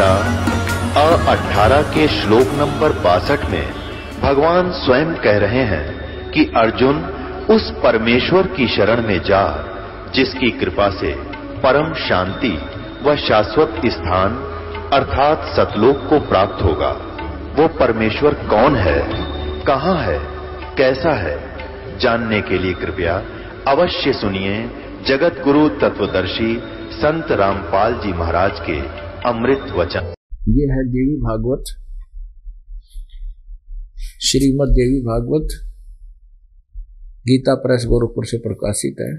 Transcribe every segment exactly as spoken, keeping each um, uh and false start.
गीता अ अठारह के श्लोक नंबर बासठ में भगवान स्वयं कह रहे हैं कि अर्जुन उस परमेश्वर की शरण में जा जिसकी कृपा से परम शांति व शाश्वत स्थान अर्थात सतलोक को प्राप्त होगा। वो परमेश्वर कौन है, कहाँ है, कैसा है, जानने के लिए कृपया अवश्य सुनिए जगत गुरु तत्वदर्शी संत रामपाल जी महाराज के अमृत वचन। ये है देवी भागवत, श्रीमद् देवी भागवत, गीता प्रेस गोरखपुर से प्रकाशित है।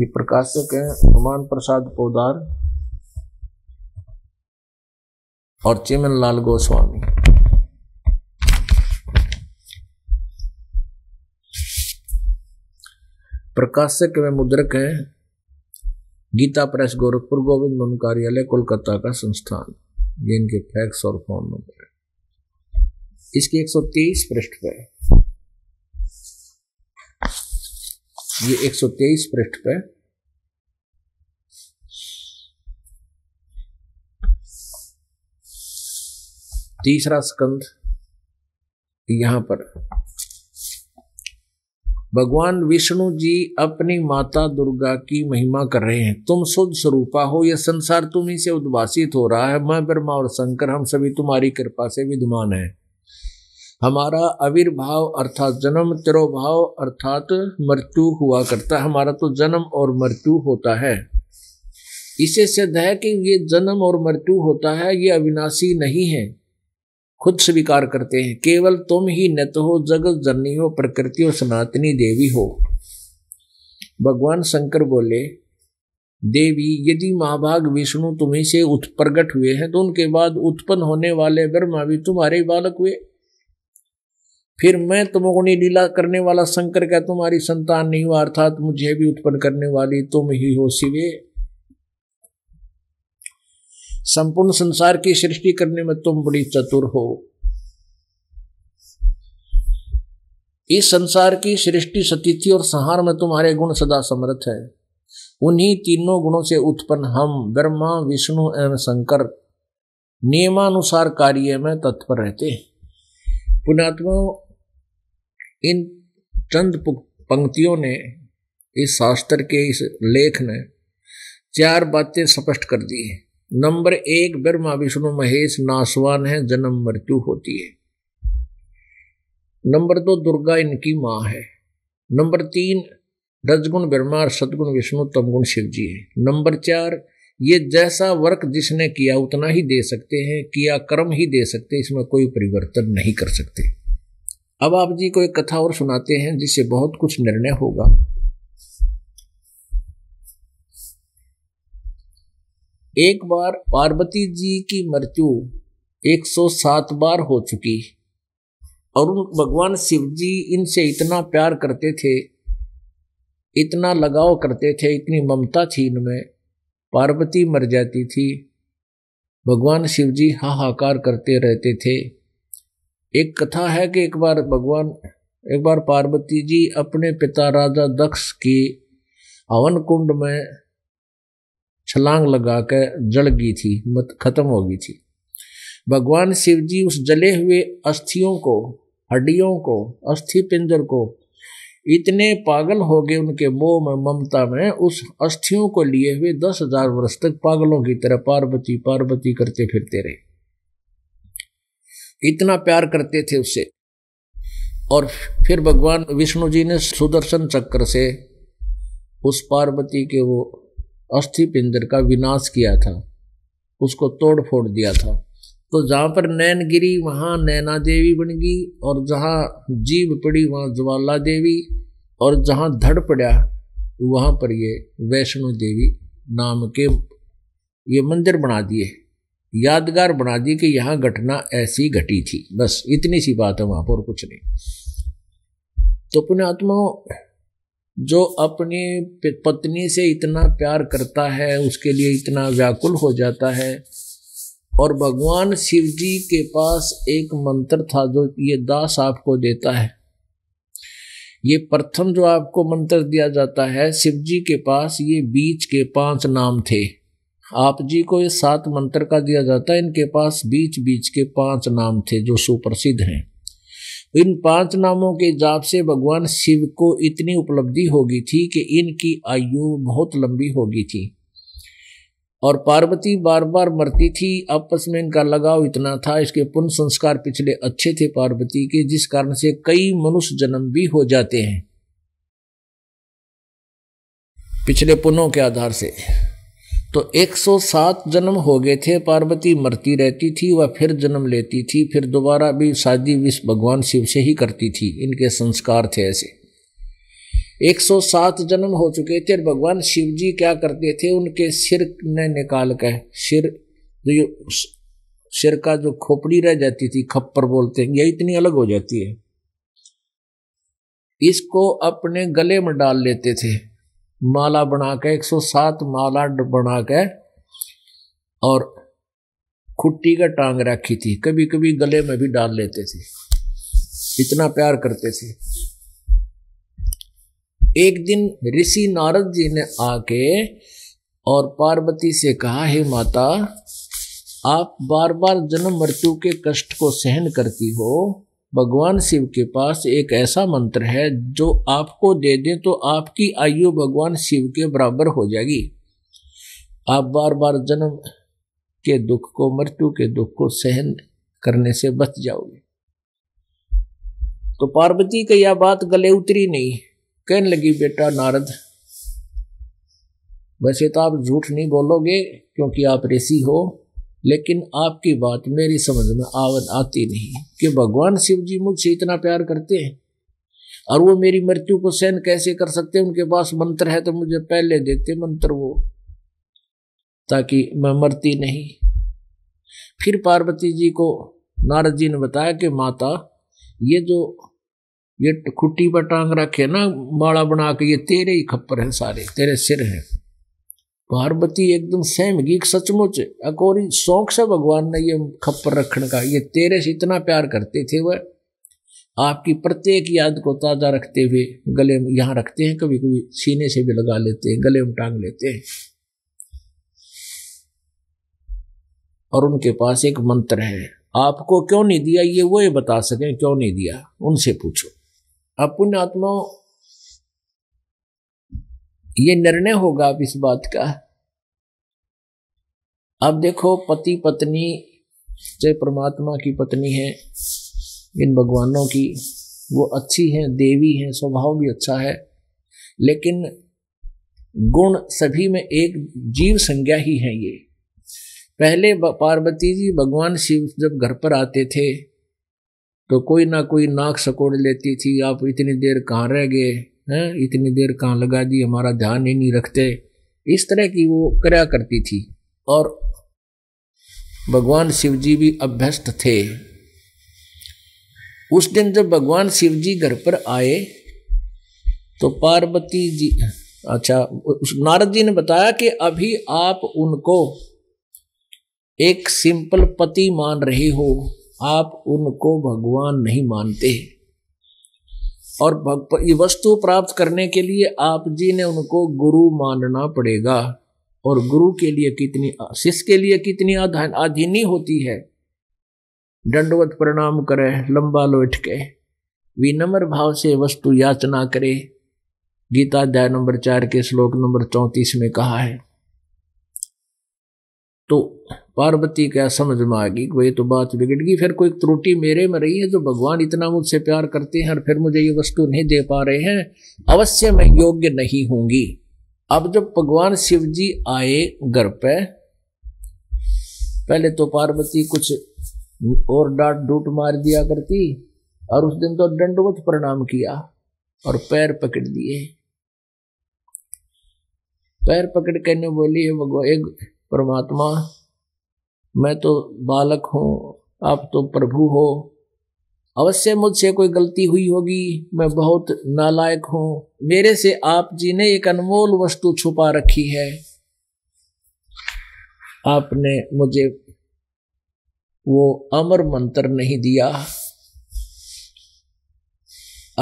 ये प्रकाशक है हनुमान प्रसाद पोद्दार और चिमन लाल गोस्वामी। प्रकाशक में मुद्रक है गीता प्रेस गोरखपुर, गोविंद मन कार्यालय कोलकाता का संस्थान। ये इनके फैक्स और फोन नंबर है। इसकी एक सौ तेईस पृष्ठ पे, ये एक सौ तेईस पृष्ठ पे तीसरा स्कंध, यहां पर भगवान विष्णु जी अपनी माता दुर्गा की महिमा कर रहे हैं। तुम शुद्ध स्वरूपा हो, यह संसार तुम ही से उद्भासित हो रहा है। मैं ब्रह्मा और शंकर हम सभी तुम्हारी कृपा से विद्यमान है। हमारा आविर्भाव अर्थात जन्म, तिरोभाव अर्थात मृत्यु हुआ करता है। हमारा तो जन्म और मृत्यु होता है। इसे सिद्ध है कि ये जन्म और मृत्यु होता है, ये अविनाशी नहीं है। खुद स्वीकार करते हैं, केवल तुम ही नित हो, जगत जननी हो, प्रकृति और सनातनी देवी हो। भगवान शंकर बोले, देवी, यदि महाभाग विष्णु तुम्हें से उत्प्रगट हुए हैं तो उनके बाद उत्पन्न होने वाले ब्रह्मा भी तुम्हारे बालक हुए। फिर मैं तुमगुणी लीला करने वाला शंकर का तुम्हारी संतान नहीं हुआ, अर्थात मुझे भी उत्पन्न करने वाली तुम ही हो। शिवे, संपूर्ण संसार की सृष्टि करने में तुम बड़ी चतुर हो। इस संसार की सृष्टि, स्थिति और संहार में तुम्हारे गुण सदा समर्थ है। उन्हीं तीनों गुणों से उत्पन्न हम ब्रह्मा, विष्णु एवं शंकर नियमानुसार कार्य में तत्पर रहते हैं। पुणात्मा, इन चंद पंक्तियों ने, इस शास्त्र के इस लेख ने चार बातें स्पष्ट कर दी है। नंबर एक, ब्रह्मा विष्णु महेश नासवान है, जन्म मृत्यु होती है। नंबर दो, दुर्गा इनकी माँ है। नंबर तीन, रजगुण ब्रह्मा और सदगुण विष्णु, तमगुण शिव जी है। नंबर चार, ये जैसा वर्क जिसने किया उतना ही दे सकते हैं, किया कर्म ही दे सकते, इसमें कोई परिवर्तन नहीं कर सकते। अब आप जी को एक कथा और सुनाते हैं जिससे बहुत कुछ निर्णय होगा। एक बार पार्वती जी की मृत्यु एक सौ सात बार हो चुकी और भगवान शिव जी इनसे इतना प्यार करते थे, इतना लगाव करते थे, इतनी ममता थी इनमें। पार्वती मर जाती थी, भगवान शिव जी हाहाकार करते रहते थे। एक कथा है कि एक बार भगवान एक बार पार्वती जी अपने पिता राजा दक्ष की हवन कुंड में छलांग लगा कर जल गई थी, मत खत्म हो गई थी। भगवान शिव जी उस जले हुए अस्थियों को, हड्डियों को, अस्थि पिंजर को इतने पागल हो गए उनके मोह में, ममता में, उस अस्थियों को लिए हुए दस हजार वर्ष तक पागलों की तरह पार्वती पार्वती करते फिरते रहे। इतना प्यार करते थे उससे। और फिर भगवान विष्णु जी ने सुदर्शन चक्र से उस पार्वती के वो अस्थि पिंजर का विनाश किया था, उसको तोड़ फोड़ दिया था। तो जहाँ पर नैन गिरी वहाँ नैना देवी बन गई, और जहाँ जीव पड़ी वहाँ ज्वाला देवी, और जहाँ धड़ पड़ा वहाँ पर ये वैष्णो देवी नाम के ये मंदिर बना दिए, यादगार बना दी कि यहाँ घटना ऐसी घटी थी। बस इतनी सी बात है वहाँ पर, कुछ नहीं। तो पुण्यात्माओं, जो अपनी पत्नी से इतना प्यार करता है, उसके लिए इतना व्याकुल हो जाता है। और भगवान शिव जी के पास एक मंत्र था जो ये दास आपको देता है। ये प्रथम जो आपको मंत्र दिया जाता है शिव जी के पास, ये बीच के पांच नाम थे। आप जी को ये सात मंत्र का दिया जाता है। इनके पास बीच बीच के पांच नाम थे जो सुप्रसिद्ध हैं। इन पांच नामों के जाप से भगवान शिव को इतनी उपलब्धि होगी थी कि इनकी आयु बहुत लंबी होगी थी, और पार्वती बार बार मरती थी, आपस में इनका लगाव इतना था, इसके पुण्य संस्कार पिछले अच्छे थे पार्वती के, जिस कारण से कई मनुष्य जन्म भी हो जाते हैं पिछले पुण्यों के आधार से। तो एक सौ सात जन्म हो गए थे। पार्वती मरती रहती थी, वह फिर जन्म लेती थी, फिर दोबारा भी शादी विष भगवान शिव से ही करती थी, इनके संस्कार थे ऐसे। एक सौ सात जन्म हो चुके थे। भगवान शिव जी क्या करते थे, उनके सिर ने निकाल कर, सिर जो सिर का जो खोपड़ी रह जाती थी, खप्पर बोलते हैं, यह इतनी अलग हो जाती है, इसको अपने गले में डाल लेते थे, माला बनाकर एक सौ सात माला बनाकर, और खुट्टी का टांग रखी थी, कभी कभी गले में भी डाल लेते थे, इतना प्यार करते थे। एक दिन ऋषि नारद जी ने आके और पार्वती से कहा, हे माता, आप बार बार जन्म मृत्यु के कष्ट को सहन करती हो, भगवान शिव के पास एक ऐसा मंत्र है जो आपको दे दें तो आपकी आयु भगवान शिव के बराबर हो जाएगी। आप बार बार जन्म के दुख को, मृत्यु के दुख को सहन करने से बच जाओगे। तो पार्वती की यह बात गले उतरी नहीं, कहने लगी, बेटा नारद, वैसे तो आप झूठ नहीं बोलोगे क्योंकि आप ऋषि हो, लेकिन आपकी बात मेरी समझ में आती नहीं कि भगवान शिव जी मुझसे इतना प्यार करते हैं और वो मेरी मृत्यु को सहन कैसे कर सकते हैं। उनके पास मंत्र है तो मुझे पहले देते मंत्र वो, ताकि मैं मरती नहीं। फिर पार्वती जी को नारद जी ने बताया कि माता, ये जो ये खुट्टी पर टांग रखे ना माला बना के, ये तेरे ही खप्पर हैं सारे, तेरे सिर हैं। पार्वती एकदम सहम गई, सचमुच अकोरी शौक से भगवान ने ये खप्पर रखने का, ये तेरे से इतना प्यार करते थे वह, आपकी प्रत्येक याद को ताज़ा रखते हुए गले में यहाँ रखते हैं, कभी कभी सीने से भी लगा लेते हैं, गले में टांग लेते हैं, और उनके पास एक मंत्र है, आपको क्यों नहीं दिया ये वो ये बता सकें, क्यों नहीं दिया उनसे पूछो। अब पुण्यात्माओं, ये निर्णय होगा आप इस बात का। अब देखो, पति पत्नी जो परमात्मा की पत्नी है, इन भगवानों की, वो अच्छी हैं, देवी हैं, स्वभाव भी अच्छा है, लेकिन गुण सभी में एक जीव संज्ञा ही है ये। पहले पार्वती जी भगवान शिव जब घर पर आते थे तो कोई ना कोई नाक सकोड़ लेती थी, आप इतनी देर कहाँ रह गए हैं, इतनी देर कहाँ लगा दी, हमारा ध्यान ही नहीं रखते, इस तरह की वो करया करती थी। और भगवान शिव जी भी अभ्यस्त थे। उस दिन जब भगवान शिव जी घर पर आए तो पार्वती जी, अच्छा, नारद जी ने बताया कि अभी आप उनको एक सिंपल पति मान रहे हो, आप उनको भगवान नहीं मानते, और ये वस्तु प्राप्त करने के लिए आप जी ने उनको गुरु मानना पड़ेगा, और गुरु के लिए कितनी, शिष्य के लिए कितनी आधीनी होती है, दंडवत प्रणाम करे, लंबा लोट के विनम्र भाव से वस्तु याचना करे, गीता अध्याय नंबर चार के श्लोक नंबर चौंतीस में कहा है। तो पार्वती क्या समझ में आ गई, वही तो बात बिगड़ गई, फिर कोई त्रुटि मेरे में रही है जो भगवान इतना मुझसे प्यार करते हैं और फिर मुझे ये वस्तु नहीं दे पा रहे हैं, अवश्य मैं योग्य नहीं होंगी। अब जब भगवान शिव जी आए घर पे, पहले तो पार्वती कुछ और डांट डूट मार दिया करती, और उस दिन तो दंडवत प्रणाम किया और पैर पकड़ दिए, पैर पकड़ के ने बोली, एक परमात्मा, मैं तो बालक हूँ, आप तो प्रभु हो, अवश्य मुझसे कोई गलती हुई होगी, मैं बहुत नालायक हूँ, मेरे से आप जी ने एक अनमोल वस्तु छुपा रखी है, आपने मुझे वो अमर मंत्र नहीं दिया।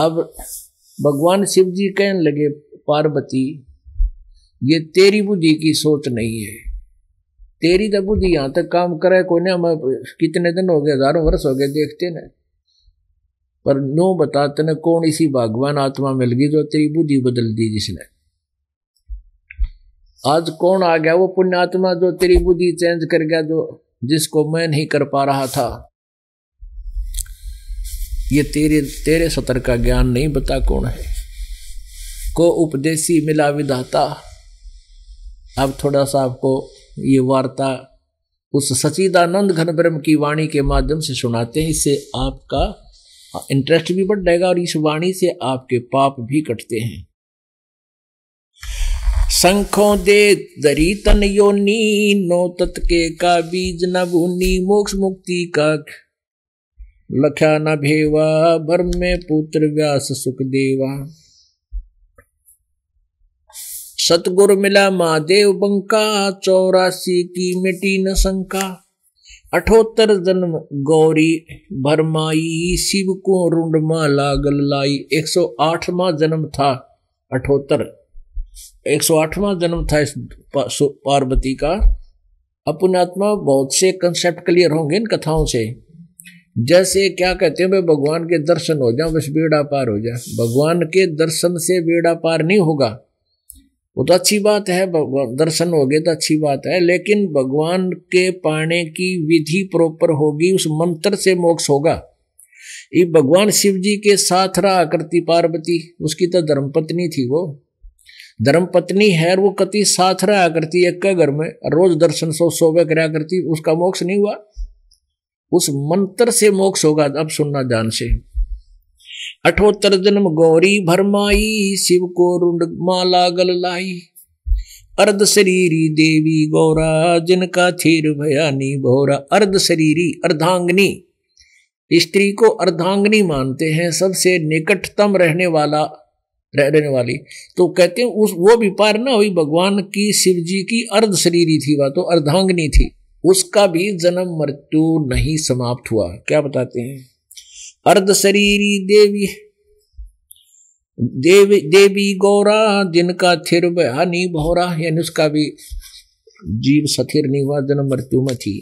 अब भगवान शिव जी कहने लगे, पार्वती, ये तेरी बुद्धि की सोच नहीं है, तेरी तो बुद्धि यहाँ तक काम करे कोई ना, हम कितने दिन हो गए, हजारों वर्ष हो गए देखते ना, पर नो बता तने कौन इसी भगवान आत्मा मिल गई जो तेरी बुद्धि बदल दी, जिसने आज कौन आ गया वो पुण्य आत्मा जो तेरी बुद्धि चेंज कर गया, जो जिसको मैं नहीं कर पा रहा था। ये तेरे तेरे सतर का ज्ञान नहीं बता कौन है। को उपदेशी मिला विधाता। अब थोड़ा सा आपको ये वार्ता उस सचिदानंद घन ब्रह्म की वाणी के माध्यम से सुनाते हैं, इससे आपका इंटरेस्ट भी बढ़ जाएगा और इस वाणी से आपके पाप भी कटते हैं। शंखों दे दरी तन योनी, नो तत्के का बीज न भूनी, मोक्ष मुक्ति का लख्या न भेवा, भर्म में पुत्र व्यास सुखदेवा। सतगुरु मिला महादेव बंका, चौरासी की मिटी न शंका, अठोत्तर जन्म गौरी भरमाई, शिव को रुंड माँ लागल लाई। एक सौ आठवां जन्म था, अठोत्तर एक सौ आठवां जन्म था इस पार्वती का। अपने आत्मा बहुत से कंसेप्ट क्लियर होंगे इन कथाओं से। जैसे क्या कहते हैं, मैं भगवान के दर्शन हो जाऊं बस बेड़ा पार हो जाए। भगवान के दर्शन से बेड़ा पार नहीं होगा, वो तो अच्छी बात है, दर्शन हो गए तो अच्छी बात है, लेकिन भगवान के पाने की विधि प्रॉपर होगी, उस मंत्र से मोक्ष होगा। ये भगवान शिव जी के साथ रहा करती पार्वती, उसकी तो धर्मपत्नी थी, वो धर्मपत्नी है, वो कति साथ रहा करती एक के घर में, रोज दर्शन सो सोवे करा करती, उसका मोक्ष नहीं हुआ। उस मंत्र से मोक्ष होगा। अब सुनना ध्यान से। अठोत्तर जन्म गौरी भरमाई, शिव को रुंड माला गल लाई, अर्ध शरीरी देवी गौरा, जिनका थीर भयानी भौरा। अर्ध शरीरी अर्धांगनी, स्त्री को अर्धांगनी मानते हैं, सबसे निकटतम रहने वाला रहने वाली। तो कहते हैं उस वो भी पार ना हुई, भगवान की शिव जी की अर्ध शरीरी थी, वह तो अर्धांगनी थी, उसका भी जन्म मृत्यु नहीं समाप्त हुआ। क्या बताते हैं, अर्ध शरीरी देवी देवी देवी गौरा, जिनका थिर बयानी भौरा, यानी उसका भी जीव सथिर नहीं हुआ, जन्म मृत्यु में थी।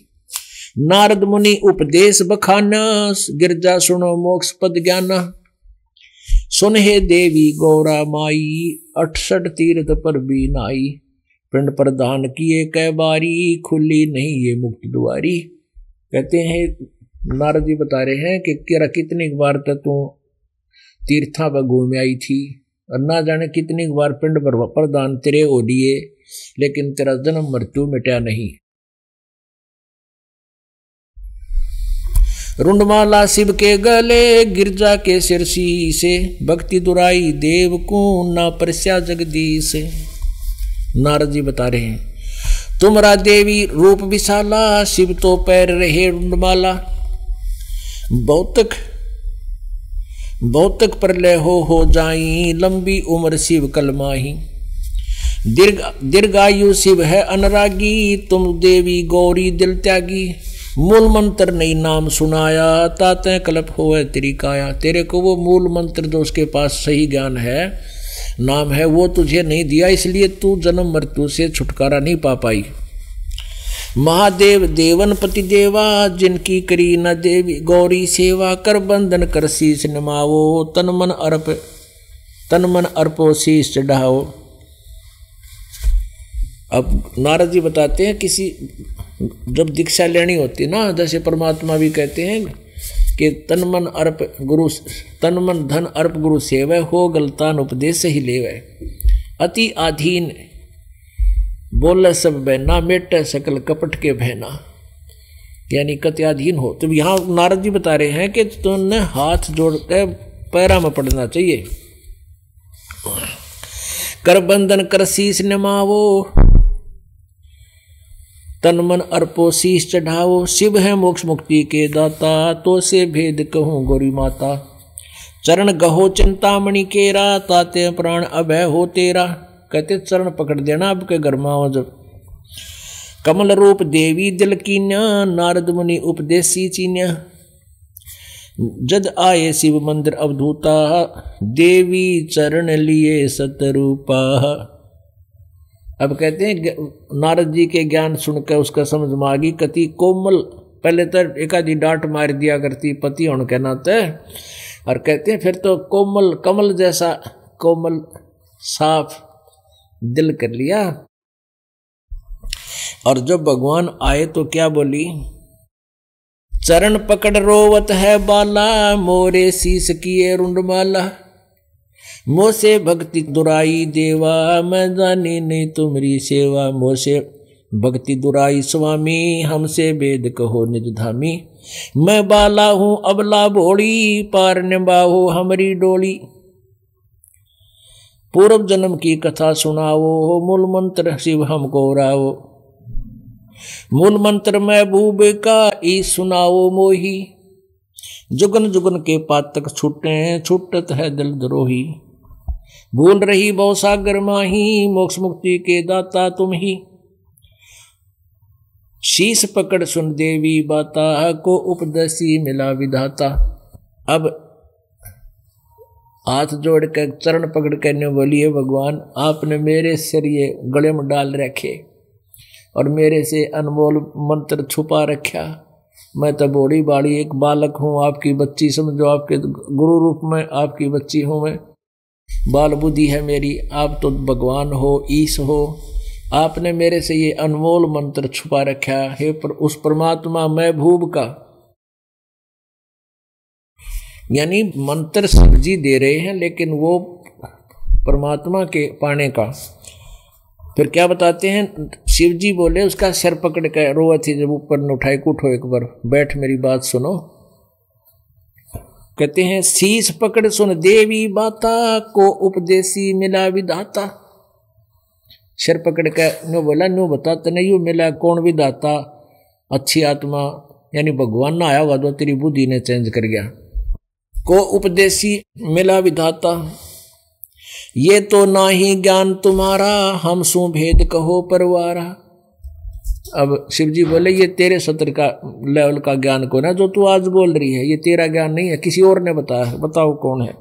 नारद मुनि उपदेश बखाना, गिरजा सुनो मोक्ष पद ज्ञाना, सुन हे देवी गौरा माई, अठसठ तीर्थ पर भी नाई, पिंड प्रदान किए कै बारी, खुली नहीं ये मुक्त द्वारी। कहते हैं नारद जी बता रहे हैं कि कितनी बार तक तू तीर्था पर घूम आई थी, और ना जाने कितनी बार पिंड प्रदान तेरे हो दिए, लेकिन तेरा जन्म मृत्यु मिटा नहीं। रुंडमाला शिव के गले, गिरजा के सिरसी से, भक्ति दुराई देव को, ना परस्या जगदीश। नारद जी बता रहे हैं, तुमरा देवी रूप विशाला, शिव तो पैर रहे रुंडमाला, भौतिक भौतिक प्रलय हो हो जाई, लंबी उम्र शिव कलमाही, दीर्घ दीर्घायु शिव है अनुरागी, तुम देवी गौरी दिल त्यागी, मूल मंत्र नहीं नाम सुनाया, ताते कल्प होए तेरी काया। तेरे को वो मूल मंत्र जो उसके पास सही ज्ञान है, नाम है, वो तुझे नहीं दिया, इसलिए तू जन्म मृत्यु से छुटकारा नहीं पा पाई। महादेव देवन पति देवा, जिनकी करी न देवी गौरी सेवा, कर बंधन कर शीश नमावो, तन मन अर्प तन मन अर्पो शीश चढ़ाओ। अब नारद जी बताते हैं, किसी जब दीक्षा लेनी होती ना, जैसे परमात्मा भी कहते हैं कि तन मन अर्प गुरु तन मन धन अर्प गुरु सेवा, हो गलतान उपदेश ही लेवे, अति अधीन बोले सब बहना, मेटे सकल कपट के बहना, यानी कत्याधीन हो। तो यहाँ नारद जी बता रहे हैं कि तुमने हाथ जोड़ के पैरा में पड़ना चाहिए। कर बंधन कर शीश नमावो, तन मन अर्पो शीश चढ़ाओ, शिव है मोक्ष मुक्ति के दाता, तो से भेद कहूँ गौरी माता, चरण गहो चिंतामणि केरा, ताते प्राण अभय हो तेरा। कहते चरण पकड़ देना आपके गर्माओ जब। कमल रूप देवी दिल कीन्या, नारद मुनि उपदेशी चीन्या, जद आए शिव मंदिर अवधूता, देवी चरण लिए सतरूपा। अब कहते हैं नारद जी के ज्ञान सुनकर उसका समझ में आ गई। कति कोमल, पहले तो एक आधी डांट मार दिया करती पति होने के नाते, और कहते हैं फिर तो कोमल कमल जैसा, कोमल साफ दिल कर लिया। और जब भगवान आए तो क्या बोली, चरण पकड़ रोवत है बाला, मोरे शीस किए रुंडमाला, मोसे भक्ति दुराई देवा, मैं जानी नहीं तुम्हारी सेवा, मोसे भक्ति दुराई स्वामी, हमसे वेद कहो निज धामी, मैं बाला हूँ अबला भोड़ी, पार निभाओ हमारी डोली, पूर्व जन्म की कथा सुनाओ, मूल मंत्र शिव हमको राओ, मूल मंत्र में भूब का ई सुनाओ मोही, जुगन जुगन के पातक छूटे, छूटत है दिल द्रोही, भूल रही बहु सागर माही, मोक्ष मुक्ति के दाता तुम ही, शीश पकड़ सुन देवी बाता, को उपदेशी मिला विधाता। अब हाथ जोड़ कर चरण पकड़ करने बोलिए, भगवान आपने मेरे सिर ये गले में डाल रखे और मेरे से अनमोल मंत्र छुपा रखा, मैं तो बूढ़ी बाड़ी एक बालक हूँ, आपकी बच्ची समझो, आपके गुरु रूप में आपकी बच्ची हूँ मैं, बाल बुद्धि है मेरी, आप तो भगवान हो, ईश हो, आपने मेरे से ये अनमोल मंत्र छुपा रखा है। पर उस परमात्मा महबूब का, यानी मंत्र सब्जी दे रहे हैं लेकिन वो परमात्मा के पाने का। फिर क्या बताते हैं, शिव जी बोले उसका सिर पकड़ कर रोवा थी, जब ऊपर न उठाए उठो एक बार बैठ मेरी बात सुनो। कहते हैं शीश पकड़ सुन देवी बाता, को उपदेशी मिला विधाता, सिर पकड़ कर नो बोला, नो बताते नहीं यू मिला कौन विधाता, अच्छी आत्मा यानी भगवान ना आया हुआ तो तेरी बुद्धि ने चेंज कर गया, को उपदेशी मिला विधाता, ये तो ना ही ज्ञान तुम्हारा, हम सु भेद कहो परवारा। अब शिवजी बोले ये तेरे सत्र का लेवल का ज्ञान कौन है जो तू आज बोल रही है, ये तेरा ज्ञान नहीं है, किसी और ने बताया है, बताओ कौन है।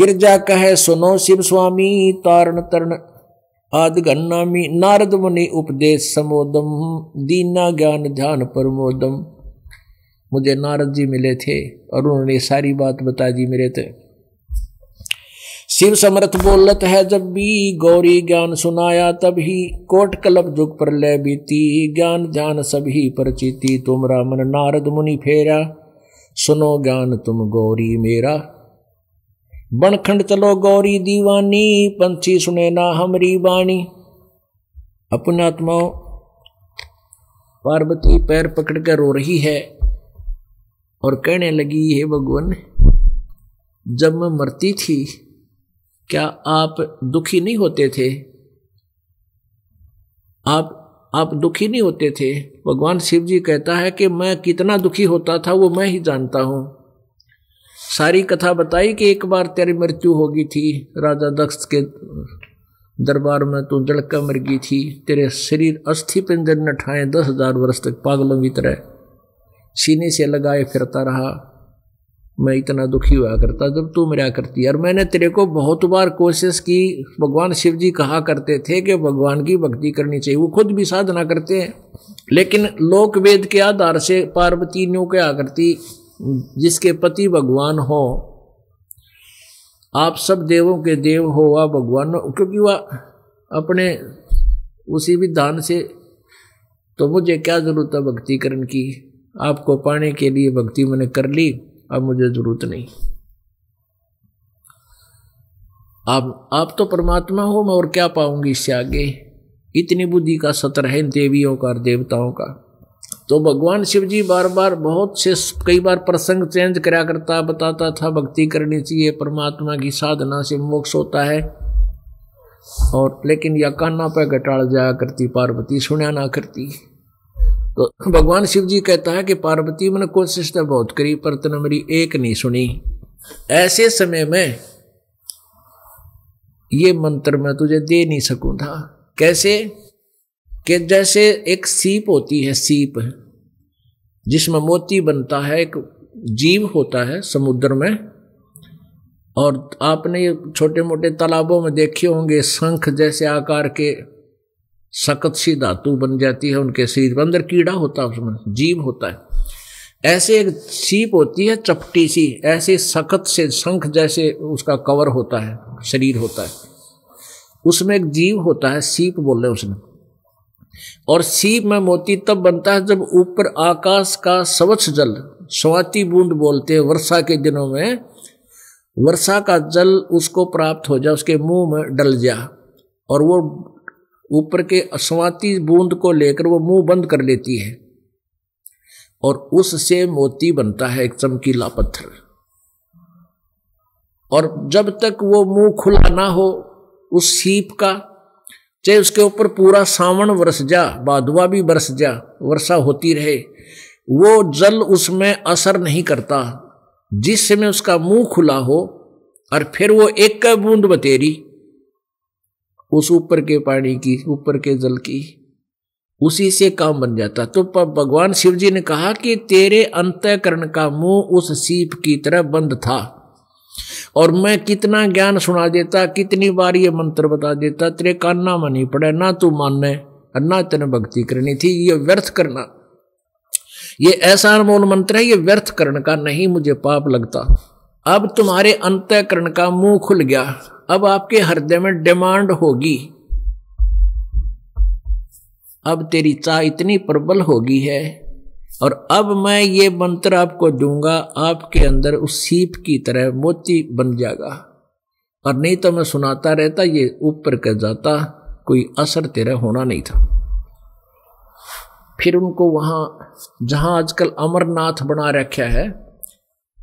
गिरजा कहे सुनो शिव स्वामी, तारण तरण आद गन्नामी, नारद मुनि उपदेश समोदम, दीना ज्ञान ध्यान परमोदम। मुझे नारद जी मिले थे और उन्होंने सारी बात बता दी मेरे थे। शिव समर्थ बोलत है जब भी, गौरी ज्ञान सुनाया तभी, कोट कलब जुग पर ले बीती, ज्ञान ध्यान सभी परचीती, तुमरा मन नारद मुनि फेरा, सुनो ज्ञान तुम गौरी मेरा, बनखंड चलो गौरी दीवानी, पंछी सुने ना हमरी वाणी। अपने आत्माओं पार्वती पैर पकड़ कर रो रही है और कहने लगी, हे भगवान जब मैं मरती थी क्या आप दुखी नहीं होते थे, आप आप दुखी नहीं होते थे। भगवान शिव जी कहता है कि मैं कितना दुखी होता था वो मैं ही जानता हूँ, सारी कथा बताई कि एक बार तेरी मृत्यु हो गई थी, राजा दक्ष के दरबार में तू जलकर मर गई थी, तेरे शरीर अस्थि पिंजर न ठाए दस हजार वर्ष तक पागलों की तरह सीने से लगाए फिरता रहा, मैं इतना दुखी हुआ करता जब तू मेरा करती। और मैंने तेरे को बहुत बार कोशिश की, भगवान शिव जी कहा करते थे कि भगवान की भक्ति करनी चाहिए, वो खुद भी साधना करते हैं, लेकिन लोक वेद के आधार से पार्वती न्यू क्या करती, जिसके पति भगवान हो, आप सब देवों के देव हो, वह भगवान, क्योंकि वह अपने उसी विधान से, तो मुझे क्या जरूरत है भक्ति करने की, आपको पाने के लिए भक्ति मैंने कर ली, अब मुझे जरूरत नहीं, आप आप तो परमात्मा हो, मैं और क्या पाऊंगी इससे आगे। इतनी बुद्धि का सत्र है देवियों का और देवताओं का। तो भगवान शिव जी बार बार बहुत से कई बार प्रसंग चेंज करा करता, बताता था भक्ति करनी चाहिए, परमात्मा की साधना से मोक्ष होता है, और लेकिन या कान्ना पे घटाल जाया करती पार्वती, सुना ना करती। तो भगवान शिव जी कहता है कि पार्वती मैंने कोशिश तो बहुत करी पर तूने मेरी एक नहीं सुनी, ऐसे समय में ये मंत्र मैं तुझे दे नहीं सकूँगा। कैसे कि जैसे एक सीप होती है, सीप जिसमें मोती बनता है, एक जीव होता है समुद्र में, और आपने ये छोटे मोटे तालाबों में देखे होंगे शंख जैसे आकार के सख्त सी धातु बन जाती है उनके शरीर पर, अंदर कीड़ा होता है, उसमें जीव होता है। ऐसे एक सीप होती है चपटी सी, ऐसे सख्त से शंख जैसे उसका कवर होता है, शरीर होता है, उसमें एक जीव होता है, सीप बोले उसने। और सीप में मोती तब बनता है जब ऊपर आकाश का स्वच्छ जल, स्वाति बूंद बोलते हैं, वर्षा के दिनों में वर्षा का जल उसको प्राप्त हो जाए, उसके मुंह में डल जाए और वो ऊपर के स्वाति बूंद को लेकर वो मुंह बंद कर लेती है और उससे मोती बनता है, एक चमकीला पत्थर। और जब तक वो मुंह खुला ना हो उस सीप का, चाहे उसके ऊपर पूरा सावन बरस जा, बादवा भी बरस जा, वर्षा होती रहे, वो जल उसमें असर नहीं करता। जिस समय उसका मुंह खुला हो और फिर वो एक बूंद बतेरी उस ऊपर के पानी की, ऊपर के जल की, उसी से काम बन जाता। तो भगवान शिव जी ने कहा कि तेरे अंतःकरण का मुंह उस सीप की तरह बंद था और मैं कितना ज्ञान सुना देता, कितनी बार ये मंत्र बता देता, तेरे कान्ना में नहीं पड़े, ना तू मानने और ना तेने भक्ति करनी थी, ये व्यर्थ करना, ये ऐसा अनमोल मंत्र है, ये व्यर्थ करने का नहीं, मुझे पाप लगता। अब तुम्हारे अंतःकरण का मुंह खुल गया, अब आपके हृदय में डिमांड होगी, अब तेरी चाह इतनी प्रबल होगी है और अब मैं ये मंत्र आपको दूंगा, आपके अंदर उस सीप की तरह मोती बन जाएगा, और नहीं तो मैं सुनाता रहता, ये ऊपर कर जाता, कोई असर तेरा होना नहीं था। फिर उनको वहाँ जहाँ आजकल अमरनाथ बना रखा है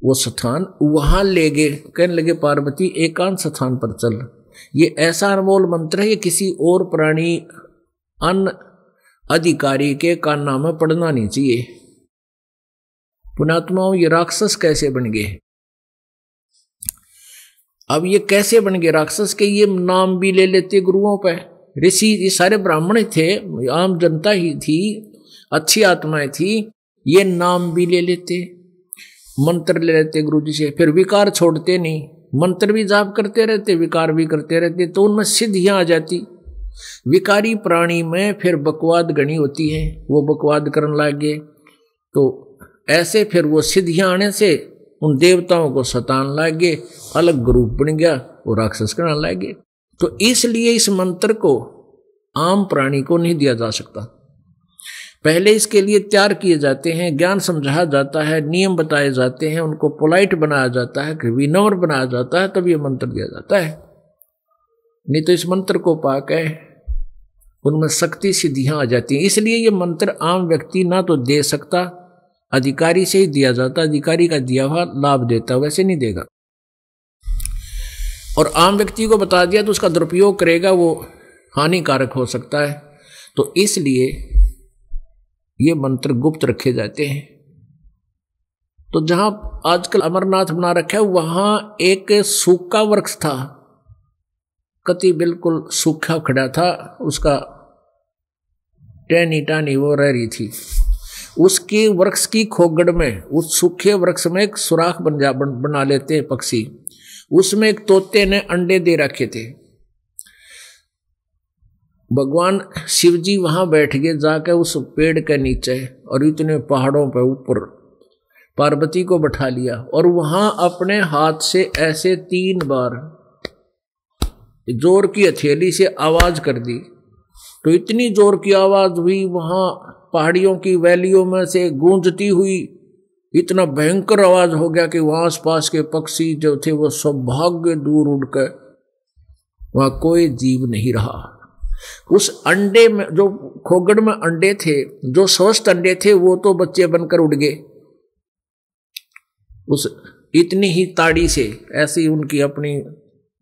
वो स्थान, वहाँ ले गए, कहने लगे पार्वती एकांत स्थान पर चल, ये ऐसा अनमोल मंत्र है, ये किसी और प्राणी अन अधिकारी के कान्ना में पड़ना नहीं चाहिए। पुणात्माओं, ये राक्षस कैसे बन गए? अब ये कैसे बन गए राक्षस के? ये नाम भी ले लेते गुरुओं पर, ऋषि, ये सारे ब्राह्मण थे, आम जनता ही थी, अच्छी आत्माएं थी, ये नाम भी ले लेते, मंत्र ले लेते गुरु जी से, फिर विकार छोड़ते नहीं, मंत्र भी जाप करते रहते, विकार भी करते रहते, तो उनमें सिद्धियां आ जाती। विकारी प्राणी में फिर बकवाद गणी होती है, वो बकवाद करने लगे, तो ऐसे फिर वो सिद्धियाँ आने से उन देवताओं को सतान लगे, अलग ग्रुप बन गया, वो राक्षस करने लगे। तो इसलिए इस मंत्र को आम प्राणी को नहीं दिया जा सकता, पहले इसके लिए तैयार किए जाते हैं, ज्ञान समझाया जाता है, नियम बताए जाते हैं, उनको पोलाइट बनाया जाता है, विनम्र बनाया जाता है, तब ये मंत्र दिया जाता है। नहीं तो इस मंत्र को पाके उनमें शक्ति सिद्धियाँ आ जाती हैं। इसलिए ये मंत्र आम व्यक्ति ना तो दे सकता, अधिकारी से ही दिया जाता, अधिकारी का दिया हुआ लाभ देता, वैसे नहीं देगा। और आम व्यक्ति को बता दिया तो उसका दुरुपयोग करेगा, वो हानिकारक हो सकता है। तो इसलिए ये मंत्र गुप्त रखे जाते हैं। तो जहाँ आजकल अमरनाथ बना रखा है वहाँ एक सूखा वृक्ष था, कति बिल्कुल सूखा खड़ा था, उसका टहनी टहनी वो रह रही थी, उसके वृक्ष की खोगड़ में, उस सूखे वृक्ष में एक सुराख बन जा बन, बना लेते पक्षी, उसमें एक तोते ने अंडे दे रखे थे। भगवान शिव जी वहाँ बैठ गए जाके उस पेड़ के नीचे, और इतने पहाड़ों पर ऊपर पार्वती को बैठा लिया, और वहाँ अपने हाथ से ऐसे तीन बार जोर की हथेली से आवाज़ कर दी, तो इतनी जोर की आवाज़ हुई वहाँ पहाड़ियों की वैलियों में से गूंजती हुई, इतना भयंकर आवाज़ हो गया कि वहाँ आस पास के पक्षी जो थे वो सौभाग्य दूर उड़कर, वहाँ कोई जीव नहीं रहा। उस अंडे में जो खोगड़ में अंडे थे, जो स्वस्थ अंडे थे, वो तो बच्चे बनकर उड़ गए, उस इतनी ही ताड़ी से, ऐसी उनकी अपनी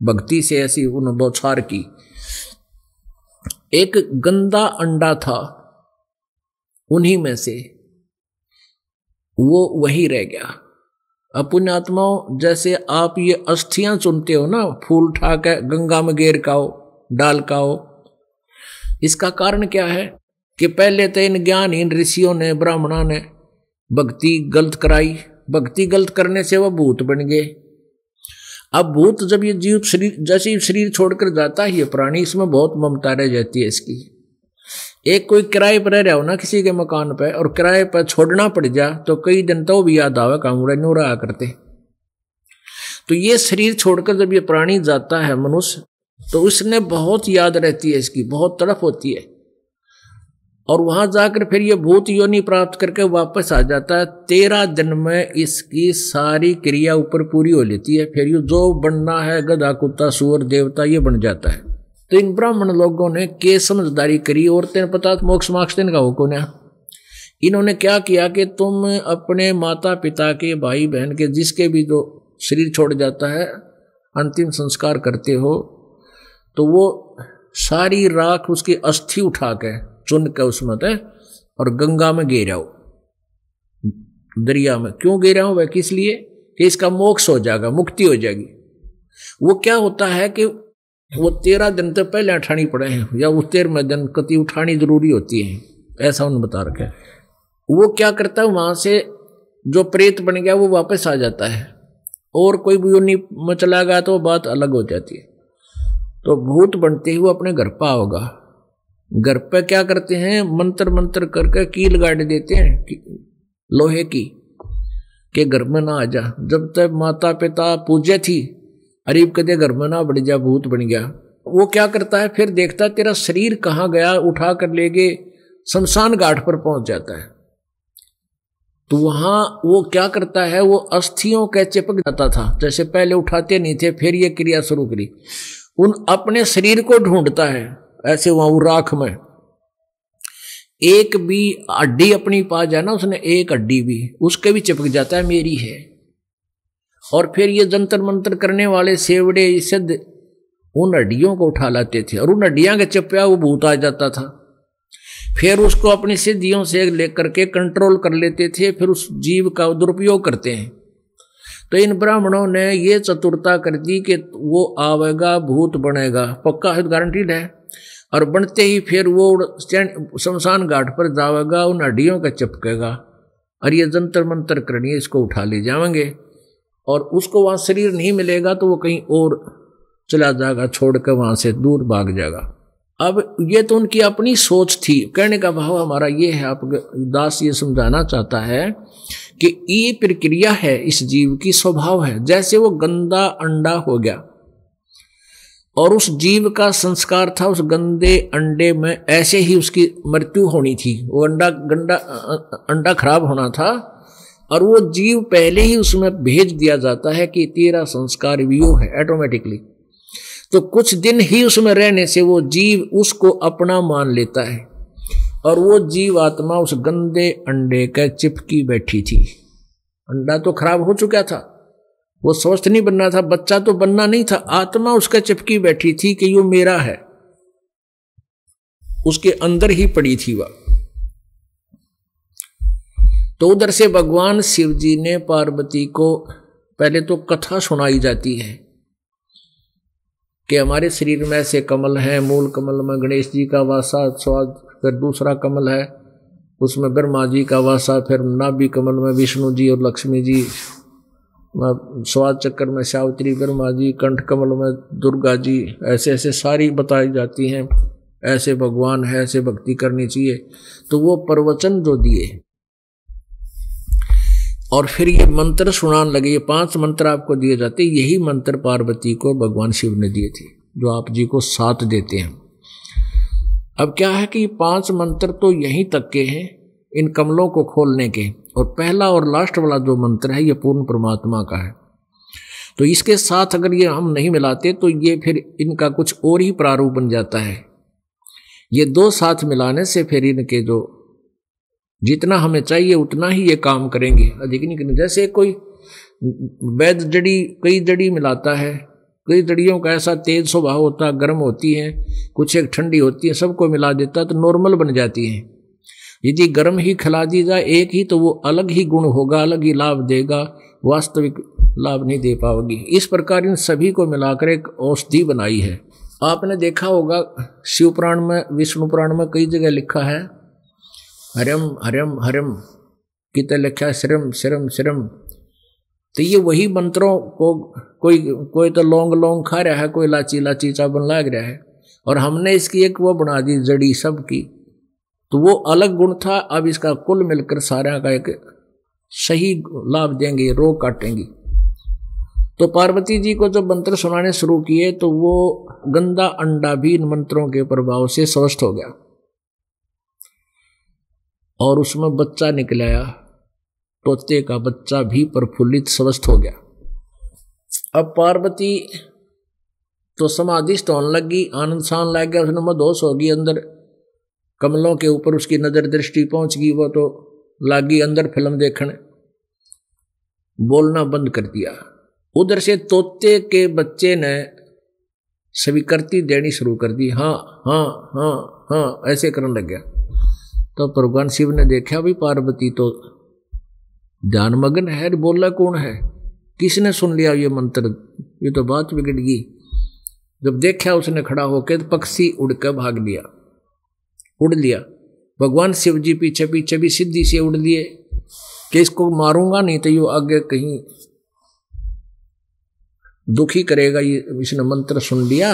भक्ति से ऐसी उन्होंने बौछार की। एक गंदा अंडा था उन्हीं में से, वो वही रह गया। अपुण्य आत्माओं, जैसे आप ये अस्थियां चुनते हो ना, फूल उठा के गंगा में गेर का हो, डाल का हो, इसका कारण क्या है कि पहले तो इन ज्ञानहीन ऋषियों ने, ब्राह्मणों ने भक्ति गलत कराई, भक्ति गलत करने से वह भूत बन गए। अब भूत जब ये जीव शरीर जैसे ही शरीर छोड़कर जाता है ये प्राणी, इसमें बहुत ममता रह जाती है इसकी। एक कोई किराए पर रह रहा हो ना किसी के मकान पर और किराए पर छोड़ना पड़ जा तो कई दिन तो भी याद आवे कामुड़े नूरा करते। तो ये शरीर छोड़कर जब ये प्राणी जाता है मनुष्य तो उसने बहुत याद रहती है इसकी, बहुत तड़फ होती है। और वहां जाकर फिर ये भूत योनि प्राप्त करके वापस आ जाता है। तेरह दिन में इसकी सारी क्रिया ऊपर पूरी हो लेती है। फिर ये जो बनना है गधा कुत्ता सूअर देवता ये बन जाता है। तो इन ब्राह्मण लोगों ने के समझदारी करी और तेन पता मोक्ष मांगते का हो को ना। इन्होंने क्या किया कि तुम अपने माता पिता के भाई बहन के जिसके भी जो शरीर छोड़ जाता है अंतिम संस्कार करते हो तो वो सारी राख उसकी अस्थि उठा के चुन के उसमें और गंगा में गिरा हो, दरिया में। क्यों गिरा हो वह किस लिए कि इसका मोक्ष हो जाएगा, मुक्ति हो जाएगी। वो क्या होता है कि वो तेरह दिन तो पहले उठानी पड़े हैं या वो तेरहवें दिन कति उठानी जरूरी होती है, ऐसा उन्होंने बता रखा है। वो क्या करता है वहां से जो प्रेत बन गया वो वापस आ जाता है और कोई भी योनि में चला गया तो बात अलग हो जाती है। तो भूत बनते ही वो अपने घर पर आओगा। घर पर क्या करते हैं मंत्र मंत्र करके कील गाड़ देते हैं लोहे की के घर में ना आ जा। जब तक माता पिता पूजे थी अरीब कदे घर में ना बढ़ जा, भूत बन गया। वो क्या करता है फिर देखता तेरा शरीर कहाँ गया, उठा कर ले गए शमशान घाट पर पहुंच जाता है। तो वहां वो क्या करता है वो अस्थियों के चिपक जाता था, जैसे पहले उठाते नहीं थे फिर ये क्रिया शुरू करी। उन अपने शरीर को ढूंढता है ऐसे वहां राख में, एक भी हड्डी अपनी पा जाए ना उसने एक हड्डी भी, उसके भी चिपक जाता है मेरी है। और फिर ये जंतर मंतर करने वाले सेवड़े सिद्ध उन हड्डियों को उठा लाते थे और उन हड्डियां के चिपया वो भूत आ जाता था। फिर उसको अपनी सिद्धियों से लेकर के कंट्रोल कर लेते थे, फिर उस जीव का दुरुपयोग करते हैं। तो इन ब्राह्मणों ने ये चतुरता कर दी कि वो आवेगा भूत बनेगा, पक्का है गारंटीड है। और बनते ही फिर वो शमशान घाट पर जावेगा, उन हड्डियों का चिपकेगा और ये जंतर मंतर करनी इसको उठा ले जाएंगे और उसको वहाँ शरीर नहीं मिलेगा तो वो कहीं और चला जाएगा, छोड़ कर वहाँ से दूर भाग जाएगा। अब ये तो उनकी अपनी सोच थी। कहने का भाव हमारा ये है, आप दास ये समझाना चाहता है कि ये प्रक्रिया है इस जीव की, स्वभाव है। जैसे वो गंदा अंडा हो गया और उस जीव का संस्कार था उस गंदे अंडे में, ऐसे ही उसकी मृत्यु होनी थी। वो अंडा गंदा अंडा खराब होना था और वो जीव पहले ही उसमें भेज दिया जाता है कि तेरा संस्कार व्यू है ऑटोमेटिकली। तो कुछ दिन ही उसमें रहने से वो जीव उसको अपना मान लेता है और वो जीव आत्मा उस गंदे अंडे के चिपकी बैठी थी। अंडा तो खराब हो चुका था, वो स्वस्थ नहीं बनना था, बच्चा तो बनना नहीं था, आत्मा उसका चिपकी बैठी थी कि यो मेरा है, उसके अंदर ही पड़ी थी वह। तो उधर से भगवान शिव जी ने पार्वती को पहले तो कथा सुनाई जाती है कि हमारे शरीर में ऐसे कमल हैं, मूल कमल में गणेश जी का वासा स्वाद, फिर दूसरा कमल है उसमें ब्रह्मा जी का वासा, फिर नाभि कमल में विष्णु जी और लक्ष्मी जी, स्वाद चक्र में सावित्री ब्रह्मा जी, कंठ कमल में दुर्गा जी, ऐसे ऐसे सारी बताई जाती हैं। ऐसे भगवान है, ऐसे भक्ति करनी चाहिए। तो वो प्रवचन जो दिए और फिर ये मंत्र सुनान लगे। ये पांच मंत्र आपको दिए जाते, यही मंत्र पार्वती को भगवान शिव ने दिए थे जो आप जी को साथ देते हैं। अब क्या है कि ये पांच मंत्र तो यहीं तक के हैं इन कमलों को खोलने के, और पहला और लास्ट वाला जो मंत्र है ये पूर्ण परमात्मा का है। तो इसके साथ अगर ये हम नहीं मिलाते तो ये फिर इनका कुछ और ही प्रारूप बन जाता है। ये दो साथ मिलाने से फिर इनके जो जितना हमें चाहिए उतना ही ये काम करेंगे, अधिक नहीं करेंगे। जैसे कोई वैद्य जड़ी कई जड़ी मिलाता है, कई जड़ियों का ऐसा तेज स्वभाव होता है, गर्म होती है, कुछ एक ठंडी होती है, सबको मिला देता है तो नॉर्मल बन जाती है। यदि गर्म ही खिला दी जाए एक ही तो वो अलग ही गुण होगा, अलग ही लाभ देगा, वास्तविक लाभ नहीं दे पाओगी। इस प्रकार इन सभी को मिलाकर एक औषधि बनाई है। आपने देखा होगा शिव पुराण में, विष्णु पुराण में कई जगह लिखा है हरम हरम हरम, कित लिखा श्रम श्रम श्रम, तो ये वही मंत्रों को कोई कोई तो लौंग लौंग खा रहा है, कोई लाची लाची चाबन लाग रहा है, और हमने इसकी एक वो बना दी जड़ी सब की, तो वो अलग गुण था। अब इसका कुल मिलकर सारा का एक सही लाभ देंगे, रोग काटेंगी। तो पार्वती जी को जब मंत्र सुनाने शुरू किए तो वो गंदा अंडा भी इन मंत्रों के प्रभाव से स्वस्थ हो गया और उसमें बच्चा निकलाया, तोते का बच्चा भी प्रफुल्लित स्वस्थ हो गया। अब पार्वती तो समाधिस्थ होने लगी, आनंद सान लग गया, उसने मदहोश होगी, अंदर कमलों के ऊपर उसकी नजर दृष्टि पहुंच गई, वो तो लागी अंदर फिल्म देखने, बोलना बंद कर दिया। उधर से तोते के बच्चे ने स्वीकृति देनी शुरू कर दी, हाँ हाँ हाँ हाँ ऐसे करने लग गया। तो भगवान शिव ने देखा भी पार्वती तो ध्यानमग्न है, बोला कौन है, किसने सुन लिया ये मंत्र, ये तो बात बिगड़ गई। जब देखा उसने खड़ा होकर तो पक्षी उड़कर भाग लिया, उड़ लिया। भगवान शिव जी पीछे पीछे भी सिद्धि से उड़ लिए कि इसको मारूंगा नहीं तो ये आगे कहीं दुखी करेगा, ये इसने मंत्र सुन लिया,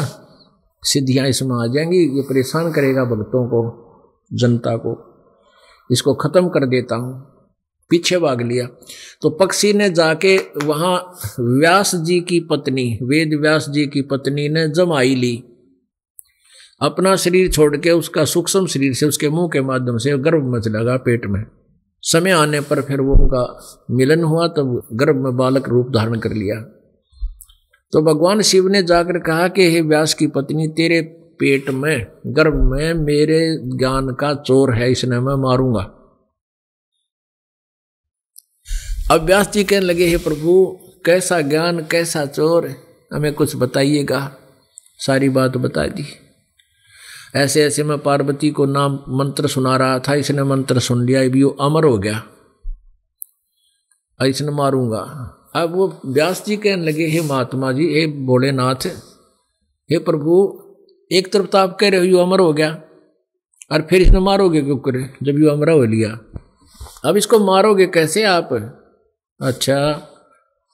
सिद्धियाँ इसमें आ जाएंगी, ये परेशान करेगा भक्तों को, जनता को, इसको ख़त्म कर देता हूँ। पीछे भाग लिया। तो पक्षी ने जाके वहाँ व्यास जी की पत्नी, वेद व्यास जी की पत्नी ने जमाई ली, अपना शरीर छोड़ के उसका सूक्ष्म शरीर से उसके मुंह के माध्यम से गर्भ में चला गया, पेट में। समय आने पर फिर वो उनका मिलन हुआ, तब गर्भ में बालक रूप धारण कर लिया। तो भगवान शिव ने जाकर कहा कि हे व्यास की पत्नी, तेरे पेट में, गर्भ में मेरे ज्ञान का चोर है, इसने मैं मारूंगा। अब व्यास जी कहने लगे, हे प्रभु, कैसा ज्ञान, कैसा चोर, हमें कुछ बताइएगा। सारी बात बता दी। ऐसे ऐसे मैं पार्वती को नाम मंत्र सुना रहा था, इसने मंत्र सुन लिया, अभी वो अमर हो गया, इसने मारूंगा। अब वो व्यास जी कहने लगे, हे महात्मा जी, हे भोलेनाथ, हे प्रभु, एक तरफ तो आप कह रहे हो यू अमर हो गया, और फिर इसने मारोगे क्यों करे जब यू अमरा हो लिया, अब इसको मारोगे कैसे आप। अच्छा,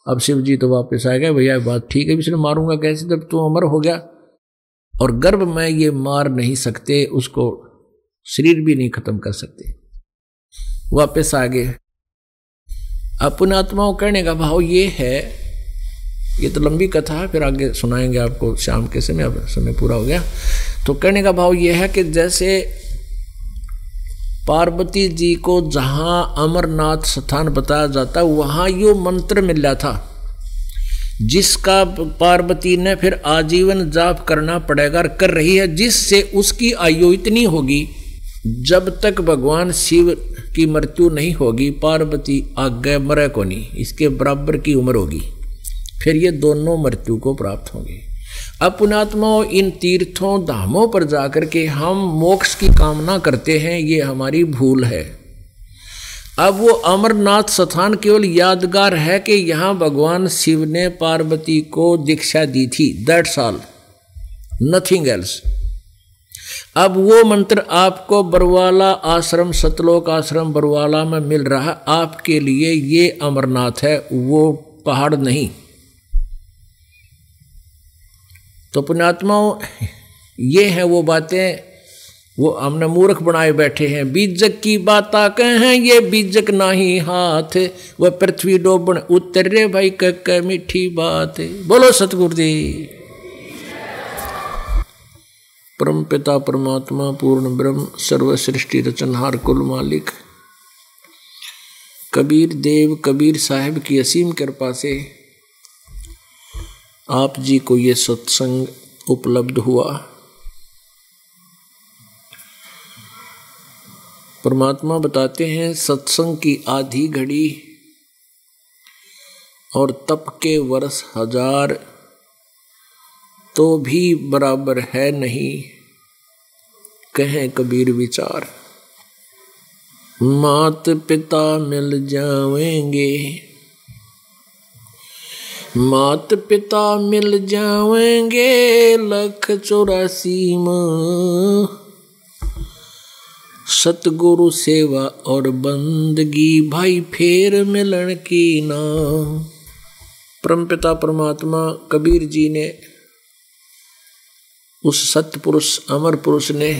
अब शिव जी तो वापस आ गए, भैया बात ठीक है, इसने मारूंगा कैसे जब तू अमर हो गया, और गर्भ में ये मार नहीं सकते, उसको शरीर भी नहीं खत्म कर सकते। वापस आ गए। अब पुण्यात्माओं कहने का भाव ये है, ये तो लंबी कथा है, फिर आगे सुनाएंगे आपको शाम के समय, अब समय पूरा हो गया। तो कहने का भाव ये है कि जैसे पार्वती जी को जहाँ अमरनाथ स्थान बताया जाता, वहाँ यो मंत्र मिला था जिसका पार्वती ने फिर आजीवन जाप करना पड़ेगा और कर रही है, जिससे उसकी आयु इतनी होगी जब तक भगवान शिव की मृत्यु नहीं होगी, पार्वती आगे मरे को नहीं, इसके बराबर की उम्र होगी, फिर ये दोनों मृत्यु को प्राप्त होंगे। अब पुण्यात्माओं, इन तीर्थों धामों पर जाकर के हम मोक्ष की कामना करते हैं, ये हमारी भूल है। अब वो अमरनाथ स्थान केवल यादगार है कि यहाँ भगवान शिव ने पार्वती को दीक्षा दी थी, दैट्स ऑल, नथिंग एल्स। अब वो मंत्र आपको बरवाला आश्रम, सतलोक आश्रम बरवाला में मिल रहा, आपके लिए ये अमरनाथ है, वो पहाड़ नहीं। तो पुण्यात्माओं, ये हैं वो बातें, वो हमने मूर्ख बनाए बैठे हैं। बीजक की बात कहें ये बीजक नाही हाथ, वह पृथ्वी डोबण उतरे भाई कक मीठी बात। बोलो सतगुरुदेव। परम पिता परमात्मा पूर्ण ब्रह्म सर्व सृष्टि रचनहार कुल मालिक कबीर देव कबीर साहब की असीम कृपा से आप जी को ये सत्संग उपलब्ध हुआ। परमात्मा बताते हैं, सत्संग की आधी घड़ी और तप के वर्ष हजार तो भी बराबर है नहीं, कहें कबीर विचार। मात पिता मिल जाएंगे, मात पिता मिल जाएंगे लख चौरासी मां, सतगुरु सेवा और बंदगी भाई फेर मिलन की ना। परमपिता परमात्मा कबीर जी ने, उस सत्य पुरुष अमर पुरुष ने,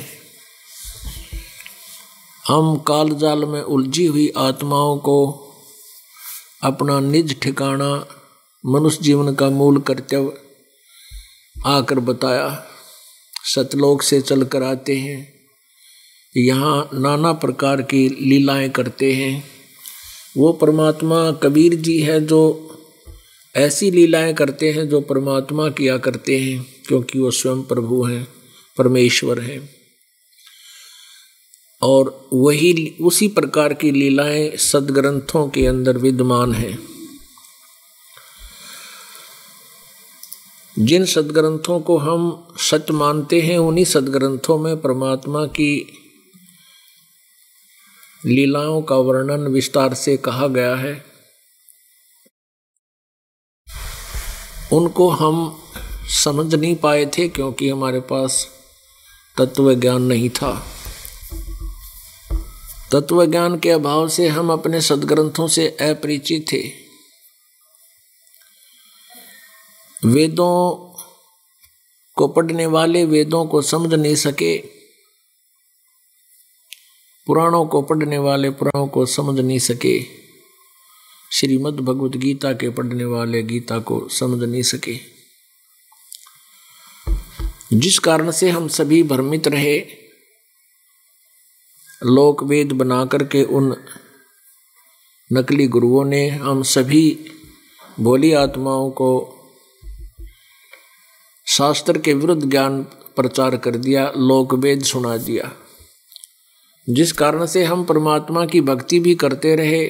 हम कालजाल में उलझी हुई आत्माओं को अपना निज ठिकाना मनुष्य जीवन का मूल कर्तव्य आकर बताया। सतलोक से चलकर आते हैं, यहाँ नाना प्रकार की लीलाएं करते हैं। वो परमात्मा कबीर जी है जो ऐसी लीलाएं करते हैं जो परमात्मा किया करते हैं, क्योंकि वो स्वयं प्रभु हैं, परमेश्वर हैं, और वही उसी प्रकार की लीलाएं सदग्रंथों के अंदर विद्यमान हैं। जिन सदग्रंथों को हम सत्य मानते हैं, उन्हीं सदग्रंथों में परमात्मा की लीलाओं का वर्णन विस्तार से कहा गया है। उनको हम समझ नहीं पाए थे क्योंकि हमारे पास तत्व ज्ञान नहीं था। तत्व ज्ञान के अभाव से हम अपने सदग्रंथों से अपरिचित थे। वेदों को पढ़ने वाले वेदों को समझ नहीं सके, पुराणों को पढ़ने वाले पुराणों को समझ नहीं सके, श्रीमद् भगवत गीता के पढ़ने वाले गीता को समझ नहीं सके, जिस कारण से हम सभी भ्रमित रहे। लोक वेद बना करके उन नकली गुरुओं ने हम सभी भोली आत्माओं को शास्त्र के विरुद्ध ज्ञान प्रचार कर दिया, लोक वेद सुना दिया, जिस कारण से हम परमात्मा की भक्ति भी करते रहे,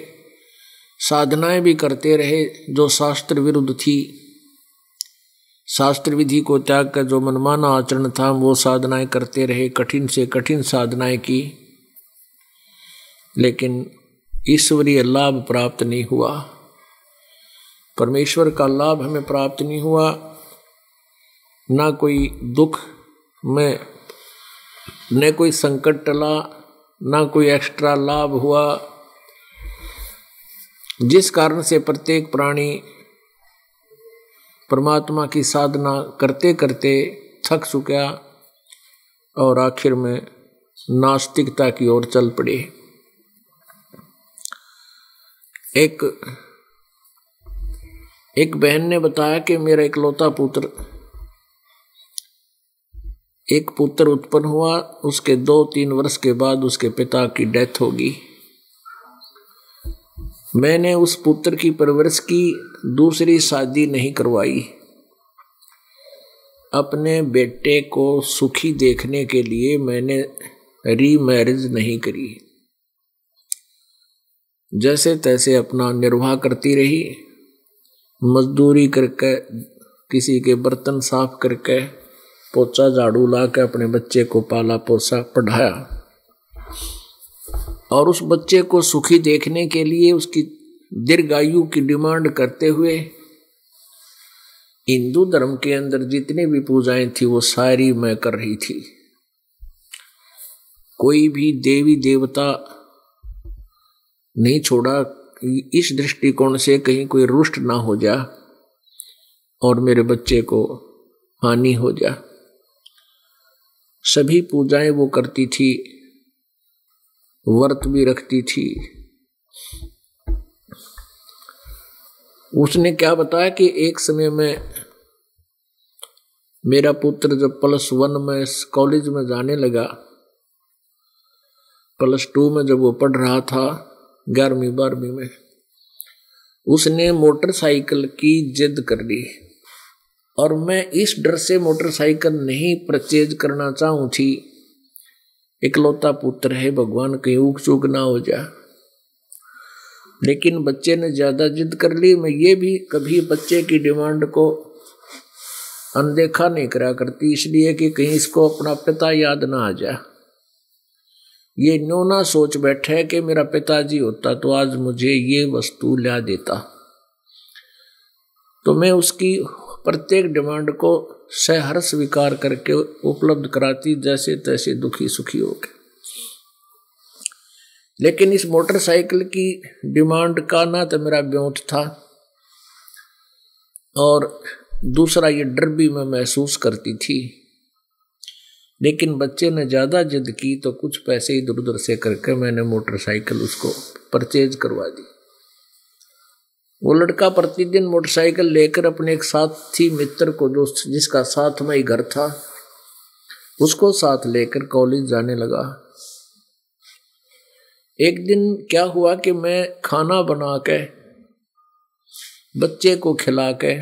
साधनाएं भी करते रहे जो शास्त्र विरुद्ध थी। शास्त्र विधि को त्याग कर जो मनमाना आचरण था, वो साधनाएं करते रहे, कठिन से कठिन साधनाएं की, लेकिन ईश्वरीय लाभ प्राप्त नहीं हुआ, परमेश्वर का लाभ हमें प्राप्त नहीं हुआ। ना कोई दुख में, न कोई संकट टला, ना कोई एक्स्ट्रा लाभ हुआ, जिस कारण से प्रत्येक प्राणी परमात्मा की साधना करते करते थक चुका और आखिर में नास्तिकता की ओर चल पड़े। एक एक बहन ने बताया कि मेरा इकलौता पुत्र, एक पुत्र उत्पन्न हुआ, उसके दो तीन वर्ष के बाद उसके पिता की डेथ होगी। मैंने उस पुत्र की परवरिश की, दूसरी शादी नहीं करवाई, अपने बेटे को सुखी देखने के लिए मैंने रीमैरिज नहीं करी, जैसे तैसे अपना निर्वाह करती रही, मजदूरी करके, किसी के बर्तन साफ करके, पोछा झाड़ू ला के अपने बच्चे को पाला पोसा पढ़ाया, और उस बच्चे को सुखी देखने के लिए, उसकी दीर्घायु की डिमांड करते हुए हिंदू धर्म के अंदर जितनी भी पूजाएं थी वो सारी मैं कर रही थी। कोई भी देवी देवता नहीं छोड़ा, इस दृष्टिकोण से कहीं कोई रुष्ट ना हो जा और मेरे बच्चे को हानि हो जा। सभी पूजाएं वो करती थी, व्रत भी रखती थी। उसने क्या बताया कि एक समय में मेरा पुत्र जब प्लस वन में कॉलेज में जाने लगा, प्लस टू में जब वो पढ़ रहा था, ग्यारहवीं बारहवीं में, उसने मोटरसाइकिल की जिद कर ली, और मैं इस डर से मोटरसाइकिल नहीं परचेज करना चाहूँ थी, इकलौता पुत्र है, भगवान कहीं ऊक चूक ना हो जा। लेकिन बच्चे ने ज़्यादा जिद कर ली। मैं ये भी कभी बच्चे की डिमांड को अनदेखा नहीं करा करती, इसलिए कि कहीं इसको अपना पिता याद ना आ जा। ये न्यों ना सोच बैठे कि मेरा पिताजी होता तो आज मुझे ये वस्तु ला देता। तो मैं उसकी प्रत्येक डिमांड को सहर्ष स्वीकार करके उपलब्ध कराती, जैसे तैसे दुखी सुखी हो गए। लेकिन इस मोटरसाइकिल की डिमांड का ना तो मेरा ब्योंत था, और दूसरा ये डर भी मैं महसूस करती थी। लेकिन बच्चे ने ज़्यादा जिद की तो कुछ पैसे इधर उधर से करके मैंने मोटरसाइकिल उसको परचेज करवा दी। वो लड़का प्रतिदिन मोटरसाइकिल लेकर अपने एक साथी मित्र को, जो जिसका साथ में ही घर था, उसको साथ लेकर कॉलेज जाने लगा। एक दिन क्या हुआ कि मैं खाना बना के बच्चे को खिला के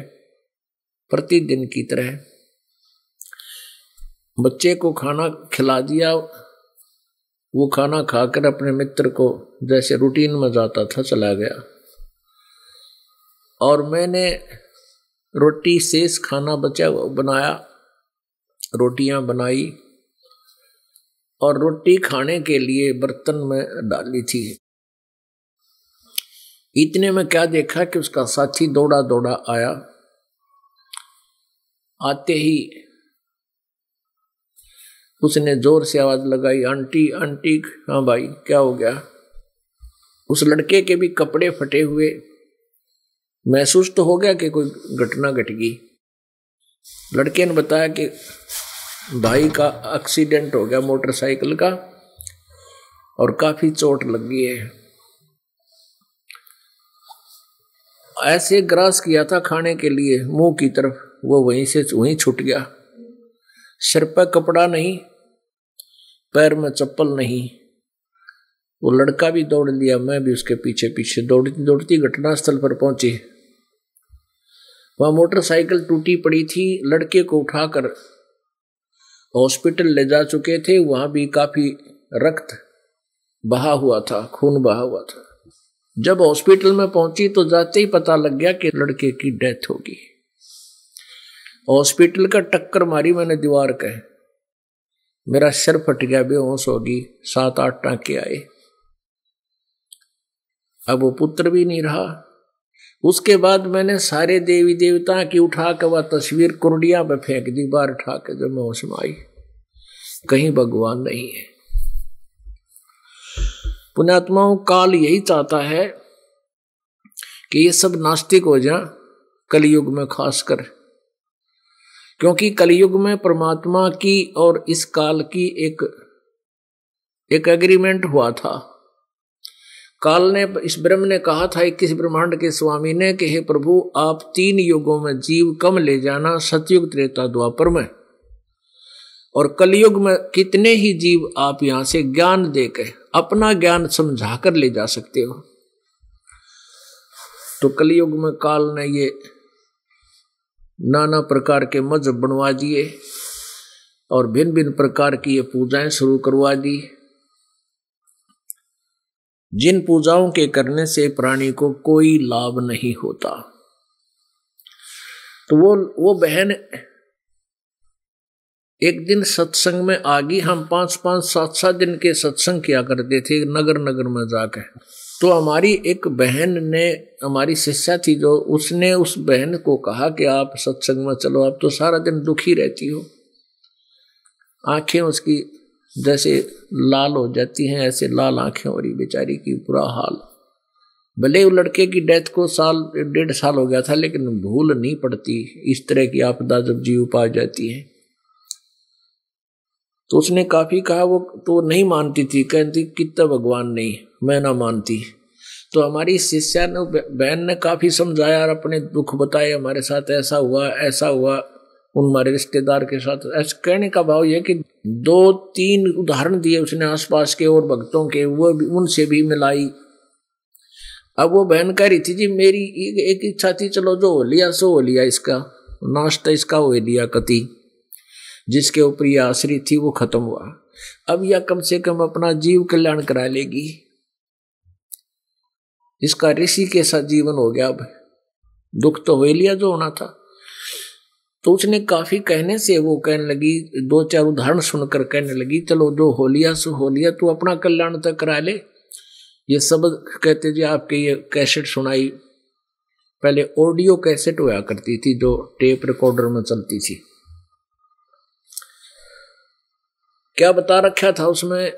प्रतिदिन की तरह बच्चे को खाना खिला दिया। वो खाना खाकर अपने मित्र को, जैसे रूटीन में जाता था, चला गया और मैंने रोटी शेष खाना बचा बनाया, रोटियां बनाई और रोटी खाने के लिए बर्तन में डाली थी। इतने में क्या देखा कि उसका साथी दौड़ा दौड़ा आया। आते ही उसने जोर से आवाज लगाई, आंटी आंटी। हाँ भाई, क्या हो गया? उस लड़के के भी कपड़े फटे हुए महसूस तो हो गया कि कोई घटना घट गई। लड़के ने बताया कि भाई का एक्सीडेंट हो गया मोटरसाइकिल का और काफी चोट लगी है। ऐसे ग्रास किया था खाने के लिए मुंह की तरफ, वो वहीं से वहीं छूट गया। सिर पर कपड़ा नहीं, पैर में चप्पल नहीं। वो लड़का भी दौड़ लिया, मैं भी उसके पीछे पीछे दौड़ती दौड़ती घटनास्थल पर पहुंची। वहां मोटरसाइकिल टूटी पड़ी थी। लड़के को उठाकर हॉस्पिटल ले जा चुके थे। वहां भी काफी रक्त बहा हुआ था, खून बहा हुआ था। जब हॉस्पिटल में पहुंची तो जाते ही पता लग गया कि लड़के की डेथ होगी। हॉस्पिटल का टक्कर मारी मैंने दीवार का, मेरा सिर फट गया, बेहोश होगी, सात आठ टांके आए। अब वो पुत्र भी नहीं रहा। उसके बाद मैंने सारे देवी देवता की उठा के वह तस्वीर कुंडिया पे फेंक दी बार उठा के। जब मैं होश में आई, कहीं भगवान नहीं है। पुण्यात्माओं, काल यही चाहता है कि ये सब नास्तिक हो जाए, कलयुग में खासकर, क्योंकि कलयुग में परमात्मा की और इस काल की एक एक एग्रीमेंट हुआ था। काल ने, इस ब्रह्म ने कहा था, इक्कीस ब्रह्मांड के स्वामी ने, कि हे प्रभु, आप तीन युगों में जीव कम ले जाना, सतयुग, त्रेता, द्वापर में, और कलयुग में कितने ही जीव आप यहां से ज्ञान देकर, अपना ज्ञान समझाकर ले जा सकते हो। तो कलयुग में काल ने ये नाना प्रकार के मजहब बनवा दिए और भिन्न भिन्न प्रकार की ये पूजाएं शुरू करवा दी, जिन पूजाओं के करने से प्राणी को कोई लाभ नहीं होता। तो वो वो बहन एक दिन सत्संग में आ गई। हम पांच पांच सात सात दिन के सत्संग किया करते थे नगर नगर में जाकर। तो हमारी एक बहन ने, हमारी शिष्या थी, जो उसने उस बहन को कहा कि आप सत्संग में चलो, आप तो सारा दिन दुखी रहती हो। आंखें उसकी जैसे लाल हो जाती हैं, ऐसे लाल आंखें हो रही बेचारी की, बुरा हाल। भले वो लड़के की डेथ को साल डेढ़ साल हो गया था, लेकिन भूल नहीं पड़ती इस तरह की आपदा जब जीव पा जाती है। तो उसने काफी कहा, वो तो नहीं मानती थी, कहती कितना भगवान नहीं, मैं ना मानती। तो हमारी शिष्या ने, बहन ने काफी समझाया और अपने दुख बताए, हमारे साथ ऐसा हुआ ऐसा हुआ, उन हमारे रिश्तेदार के साथ। ऐसा कहने का भाव यह कि दो तीन उदाहरण दिए उसने आसपास के और भक्तों के, वो भी, उनसे भी मिलाई। अब वो बहन कह रही थी, जी मेरी एक इच्छा थी, चलो जो हो लिया सो हो लिया, इसका नाश्ता इसका हो लिया, कति जिसके ऊपर यह आश्रित थी वो खत्म हुआ। अब यह कम से कम अपना जीव कल्याण करा लेगी, इसका ऋषि के साथ जीवन हो गया, अब दुख तो हो लिया जो होना था। तो उसने काफी कहने से वो कहने लगी, दो चार उदाहरण सुनकर कहने लगी, चलो जो हो लिया सो हो लिया, तू अपना कल्याण तक करा ले। ये शब्द कहते जी आपके ये कैसेट सुनाई, पहले ऑडियो कैसेट होया करती थी जो टेप रिकॉर्डर में चलती थी। क्या बता रखा था उसमें,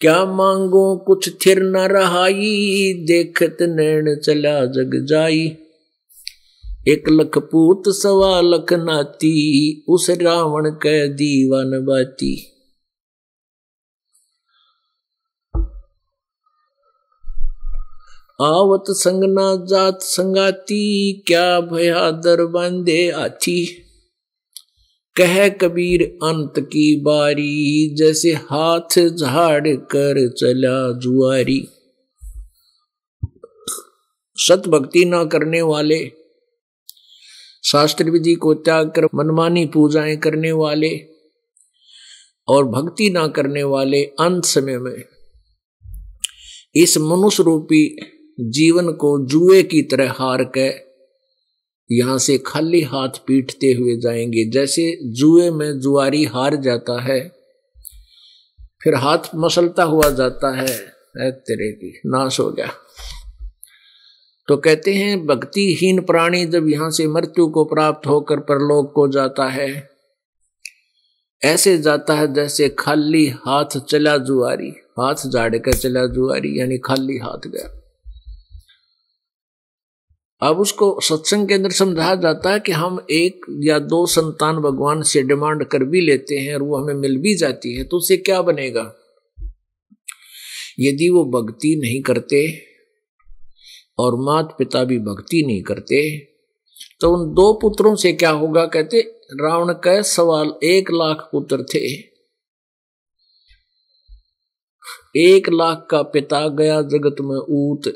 क्या मांगो कुछ थिर न रहाई, देखत नैन चला जग जाई। एक लखपूत सवा लख नाती, उस रावण कै दीवान बाती। आवत संगना जात संगाती, क्या भया दर बांधे आछी। कह कबीर अंत की बारी, जैसे हाथ झाड़ कर चला जुआरी। सत भक्ति न करने वाले, शास्त्र विधि को त्याग कर मनमानी पूजाएं करने वाले और भक्ति ना करने वाले अंत समय में इस मनुष्य रूपी जीवन को जुए की तरह हार के यहां से खाली हाथ पीटते हुए जाएंगे। जैसे जुए में जुआरी हार जाता है फिर हाथ मसलता हुआ जाता है, ऐ तेरे की नाश हो गया। तो कहते हैं भक्तिहीन प्राणी जब यहाँ से मृत्यु को प्राप्त होकर परलोक को जाता है, ऐसे जाता है जैसे खाली हाथ चला जुआरी, हाथ झाड़ कर चला जुआरी, यानी खाली हाथ गया। अब उसको सत्संग के अंदर समझाया जाता है कि हम एक या दो संतान भगवान से डिमांड कर भी लेते हैं और वो हमें मिल भी जाती है, तो उससे क्या बनेगा। यदि वो भक्ति नहीं करते और माता पिता भी भक्ति नहीं करते तो उन दो पुत्रों से क्या होगा। कहते रावण के सवाल एक लाख पुत्र थे, एक लाख का पिता गया जगत में ऊत।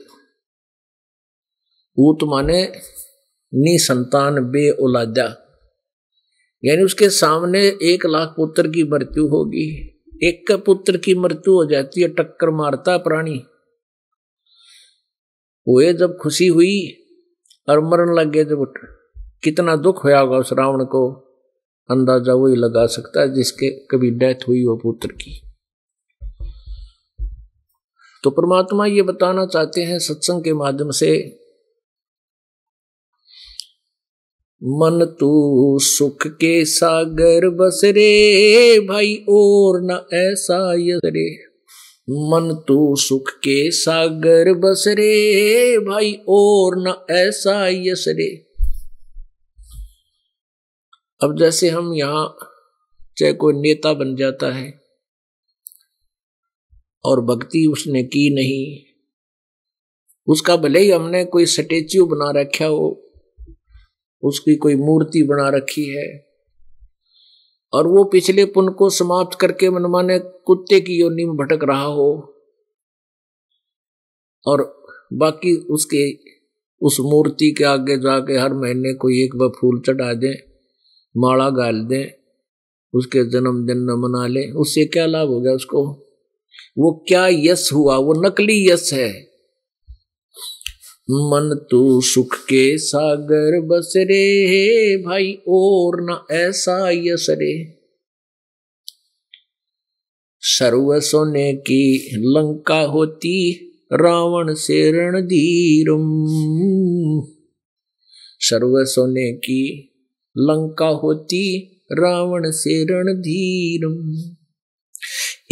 ऊत माने निसंतान बे औलादा, यानी उसके सामने एक लाख पुत्र की मृत्यु होगी। एक का पुत्र की मृत्यु हो जाती है, टक्कर मारता प्राणी। वे जब खुशी हुई और मरण लग गए, जब कितना दुख होया होगा उस रावण को अंदाजा वही लगा सकता है जिसके कभी डेथ हुई हो पुत्र की। तो परमात्मा ये बताना चाहते हैं सत्संग के माध्यम से, मन तू सुख के सागर बसरे, भाई और न ऐसा यसरे। मन तू सुख के सागर बसरे, भाई और न ऐसा यसरे। अब जैसे हम यहाँ चाहे कोई नेता बन जाता है और भक्ति उसने की नहीं, उसका भले ही हमने कोई स्टेच्यू बना रखा हो, उसकी कोई मूर्ति बना रखी है और वो पिछले पुण्य को समाप्त करके मनमाने कुत्ते की योनि में भटक रहा हो और बाकी उसके उस मूर्ति के आगे जाके हर महीने कोई एक बार फूल चढ़ा दें, माला गाल दें, उसके जन्मदिन न मना लें, उससे क्या लाभ हो गया उसको। वो क्या यश हुआ, वो नकली यश है। मन तू सुख के सागर बसरे, भाई और न ऐसा यसरे। सर्व सोने की लंका होती, रावण से रणधीरम। सर्व सोने की लंका होती, रावण से रणधीरम।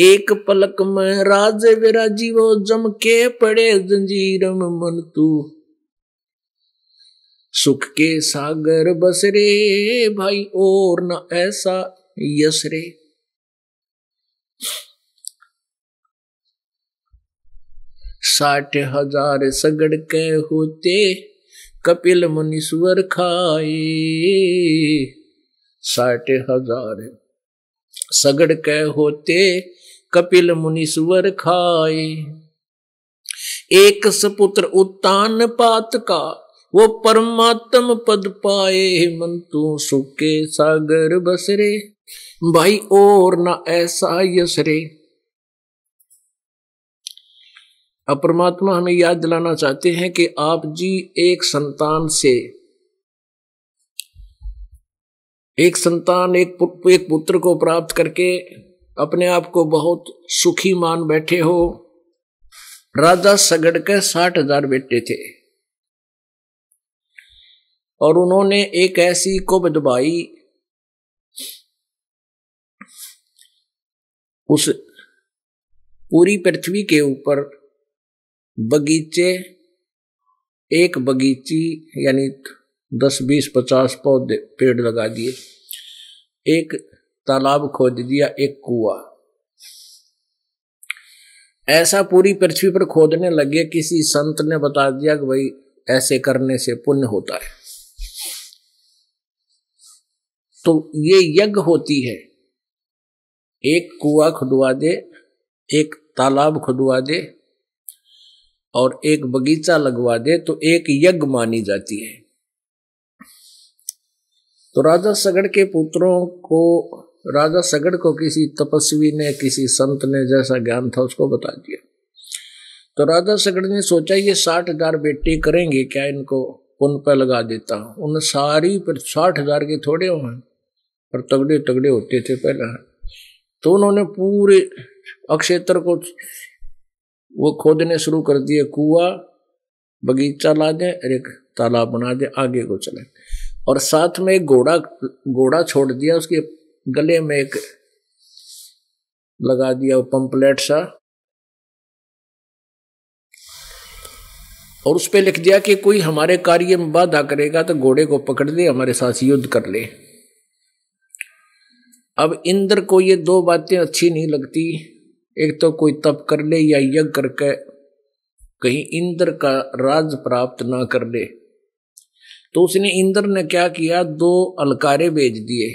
एक पलक में राज विराजी वो जम के पड़े जंजीरम। मन तू सुख के सागर बसरे, भाई और न ऐसा यसरे। साठ हजार सगड़ के होते, कपिल मुनीश्वर खाए। साठ हजार सगड़ के होते, कपिल मुनीश्वर खाए। एक सपुत्र उत्तान पात का, वो परमात्म पद पाए। मन तू सुके सागर बसरे, भाई और ना ऐसा यसरे। अब परमात्मा हमें याद दिलाना चाहते हैं कि आप जी एक संतान से, एक संतान एक एक पुत्र को प्राप्त करके अपने आप को बहुत सुखी मान बैठे हो। राजा सगड़ के साठ हजार बेटे थे और उन्होंने एक ऐसी कोब दबाई उस पूरी पृथ्वी के ऊपर। बगीचे, एक बगीची यानी दस बीस पचास पौधे पेड़ लगा दिए, एक तालाब खोद दिया, एक कुआ, ऐसा पूरी पृथ्वी पर खोदने लगे। किसी संत ने बता दिया कि भाई ऐसे करने से पुण्य होता है। तो ये यज्ञ होती है, एक कुआ खुदवा दे, एक तालाब खुदवा दे और एक बगीचा लगवा दे तो एक यज्ञ मानी जाती है। तो राजा सगड़ के पुत्रों को, राजा सगड़ को किसी तपस्वी ने, किसी संत ने जैसा ज्ञान था उसको बता दिया। तो राजा सगड़ ने सोचा ये साठ हजार बेटे करेंगे क्या, इनको उन पर लगा देता हूं। उन सारी पर साठ हजार के थोड़े हुए पर तगड़े तगड़े होते थे पहले। तो उन्होंने पूरे अक्षेत्र को वो खोदने शुरू कर दिए, कुआ, बगीचा ला दे और एक तालाब बना दे, आगे को चले। और साथ में एक घोड़ा घोड़ा छोड़ दिया, उसके गले में एक लगा दिया वो पंपलेट सा और उस पे लिख दिया कि कोई हमारे कार्य में बाधा करेगा तो घोड़े को पकड़ ले, हमारे साथ युद्ध कर ले। अब इंद्र को ये दो बातें अच्छी नहीं लगती, एक तो कोई तप कर ले या यज्ञ करके कहीं इंद्र का राज प्राप्त ना कर ले। तो उसने, इंद्र ने क्या किया, दो अलकारे भेज दिए,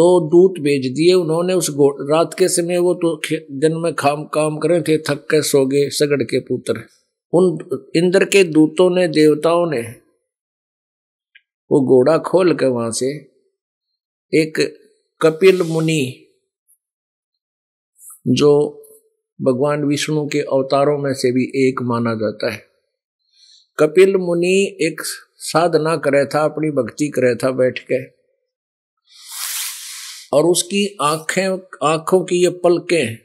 दो दूत भेज दिए। उन्होंने उस रात के समय, वो तो दिन में खाम काम करे थे, थक के सो गए सगड़ के पुत्र। उन इंद्र के दूतों ने, देवताओं ने वो घोड़ा खोल के वहां से एक कपिल मुनि जो भगवान विष्णु के अवतारों में से भी एक माना जाता है, कपिल मुनि एक साधना करे था, अपनी भक्ति करे था बैठ के। और उसकी आंखें, आंखों की ये पलकें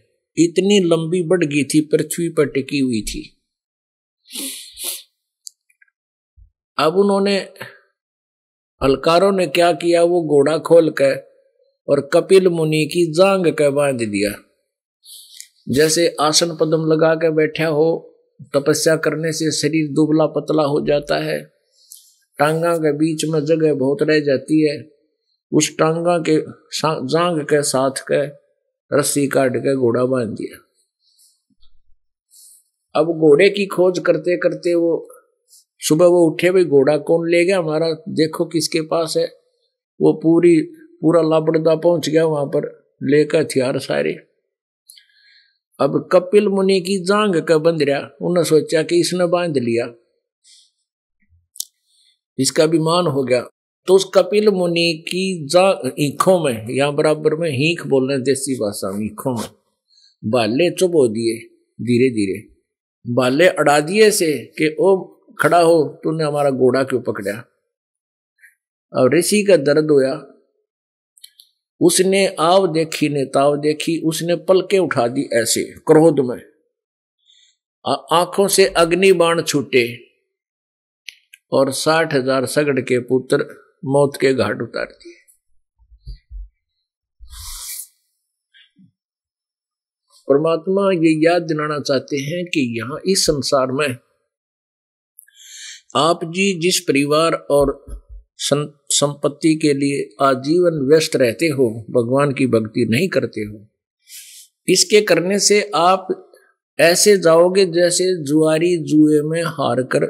इतनी लंबी बढ़ गई थी, पृथ्वी पर टिकी हुई थी। अब उन्होंने, अलकारों ने क्या किया, वो घोड़ा खोल कर और कपिल मुनि की जांग के बांध दिया, जैसे आसन पद्म लगा के बैठा हो। तपस्या करने से शरीर दुबला पतला हो जाता है, टांगा के बीच में जगह बहुत रह जाती है, उस टांगा के जांग के साथ के रस्सी काट के घोड़ा बांध दिया। अब घोड़े की खोज करते करते वो सुबह वो उठे, भाई घोड़ा कौन ले गया हमारा, देखो किसके पास है। वो पूरी पूरा लापड़दा पहुंच गया वहां पर, लेकर हथियार सारे। अब कपिल मुनि की जांग का बंदरिया, उन्होंने सोचा कि इसने बांध लिया, इसका अभिमान हो गया। तो उस कपिल मुनि की जांग, ईखों में, यहाँ बराबर में हीख बोल रहे देसी भाषा में, ईखों में बाले चुप हो दिए, धीरे धीरे बाले अड़ा दिए से कि ओ खड़ा हो, तूने हमारा घोड़ा क्यों पकड़ा। और ऋषि का दर्द होया, उसने आव देखी ने ताव देखी, उसने पलकें उठा दी ऐसे क्रोध में, आंखों से अग्नि बाण छूटे और साठ हजार सगड़ के पुत्र मौत के घाट उतार दिए। परमात्मा ये याद दिलाना चाहते हैं कि यहां इस संसार में आप जी जिस परिवार और संपत्ति के लिए आजीवन व्यस्त रहते हो, भगवान की भक्ति नहीं करते हो, इसके करने से आप ऐसे जाओगे जैसे जुआरी जुए में हार कर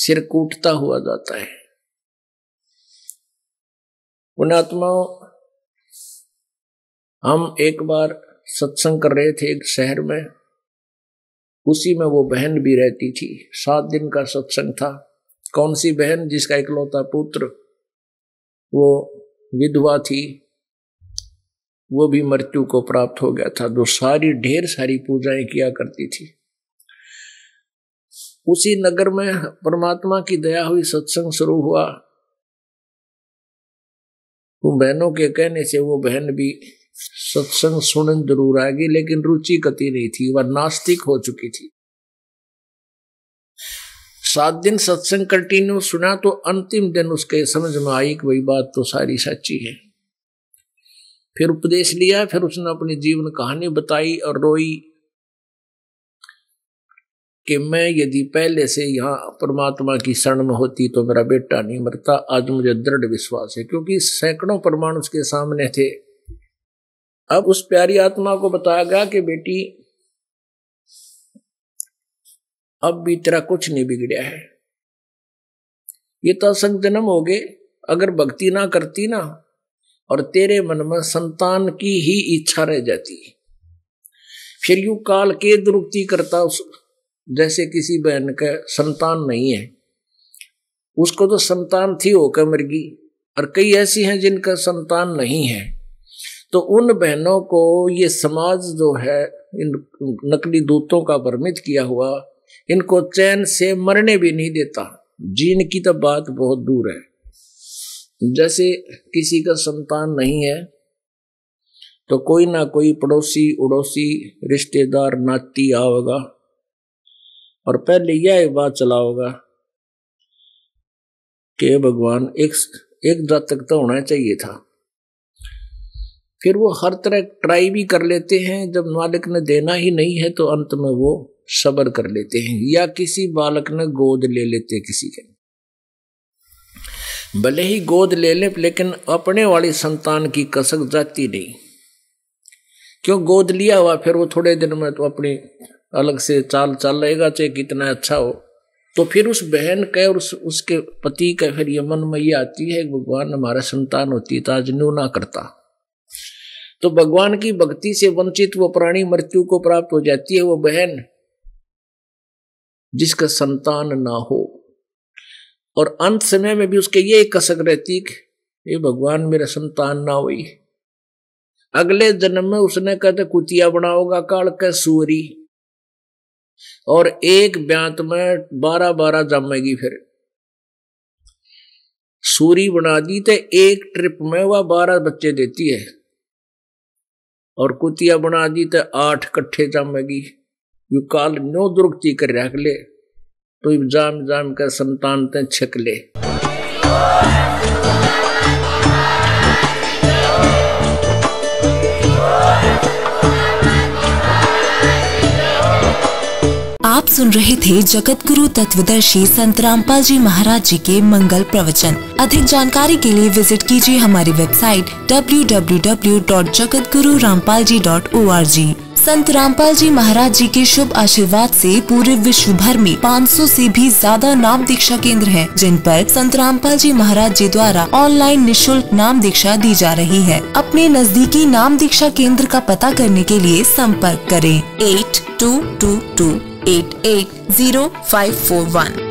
सिर कूटता हुआ जाता है। पुण्यात्माओं, हम एक बार सत्संग कर रहे थे एक शहर में, उसी में वो बहन भी रहती थी। सात दिन का सत्संग था। कौन सी बहन, जिसका इकलौता पुत्र, वो विधवा थी, वो भी मृत्यु को प्राप्त हो गया था, जो सारी ढेर सारी पूजाएं किया करती थी। उसी नगर में परमात्मा की दया हुई, सत्संग शुरू हुआ। उन बहनों के कहने से वो बहन भी सत्संग सुनने जरूर आएगी, लेकिन रुचि कती नहीं थी, वह नास्तिक हो चुकी थी। सात दिन सत्संग कंटिन्यू सुना तो अंतिम दिन उसके समझ में आई कि वही बात तो सारी सच्ची है। फिर उपदेश लिया, फिर उसने अपनी जीवन कहानी बताई और रोई। कि मैं यदि पहले से यहाँ परमात्मा की शरण में होती तो मेरा बेटा नहीं मरता, आज मुझे दृढ़ विश्वास है, क्योंकि सैकड़ों प्रमाण उसके सामने थे। अब उस प्यारी आत्मा को बताया गया कि बेटी अब भी तेरा कुछ नहीं बिगड़ा है, ये तो असंग जन्म हो गए, अगर भक्ति ना करती ना और तेरे मन में संतान की ही इच्छा रह जाती, फिर यूं काल के दुरुक्ति करता, उस जैसे किसी बहन का संतान नहीं है, उसको तो संतान थी होकर मर गई, और कई ऐसी हैं जिनका संतान नहीं है, तो उन बहनों को ये समाज जो है इन नकली दूतों का भ्रमित किया हुआ, इनको चैन से मरने भी नहीं देता। जीने की तो बात बहुत दूर है। जैसे किसी का संतान नहीं है तो कोई ना कोई पड़ोसी उड़ोसी रिश्तेदार नाती आओगा और पहले यह बात चलाओगा कि भगवान एक एक जात तक तो होना चाहिए था, फिर वो हर तरह ट्राई भी कर लेते हैं, जब मालिक ने देना ही नहीं है तो अंत में वो सब्र कर लेते हैं, या किसी बालक ने गोद ले लेते किसी के, भले ही गोद ले ले लेकिन अपने वाली संतान की कसक जाती नहीं, क्यों गोद लिया हुआ, फिर वो थोड़े दिन में तो अपनी अलग से चाल चाल लेगा, चाहे कितना अच्छा हो। तो फिर उस बहन के और उस, उसके पति के फिर ये मन में ये आती है, भगवान हमारा संतान होती तो आज न्यू ना करता। तो भगवान की भक्ति से वंचित वो प्राणी मृत्यु को प्राप्त हो जाती है, वो बहन जिसका संतान ना हो, और अंत समय में भी उसके ये कसक रहती कि ये भगवान मेरा संतान ना हुई, अगले जन्म में उसने कहते कुतिया बनाओगा काल का सूरी, और एक ब्यांत में बारह बारह जमेगी, फिर सूरी बना दी तो एक ट्रिप में वह बारह बच्चे देती है, और कुतिया बना दी तो आठ कट्ठे जमेगी। यू काल नो दुरुक्ति कर रख ले तो जाम जाम कर संतान ते छक ले। आप सुन रहे थे जगत गुरु तत्वदर्शी संत रामपाल जी महाराज जी के मंगल प्रवचन। अधिक जानकारी के लिए विजिट कीजिए हमारी website W W W dot Jagat Guru Rampal ji dot O R G. Sant Rampal जी महाराज जी के शुभ आशीर्वाद से पूरे विश्व भर में पाँच सौ से भी ज्यादा नाम दीक्षा केंद्र हैं, जिन पर संत रामपाल जी महाराज जी द्वारा ऑनलाइन निशुल्क नाम दीक्षा दी जा रही है। अपने नजदीकी नाम दीक्षा केंद्र का पता करने के लिए संपर्क करें eight two two two eight eight zero five four one.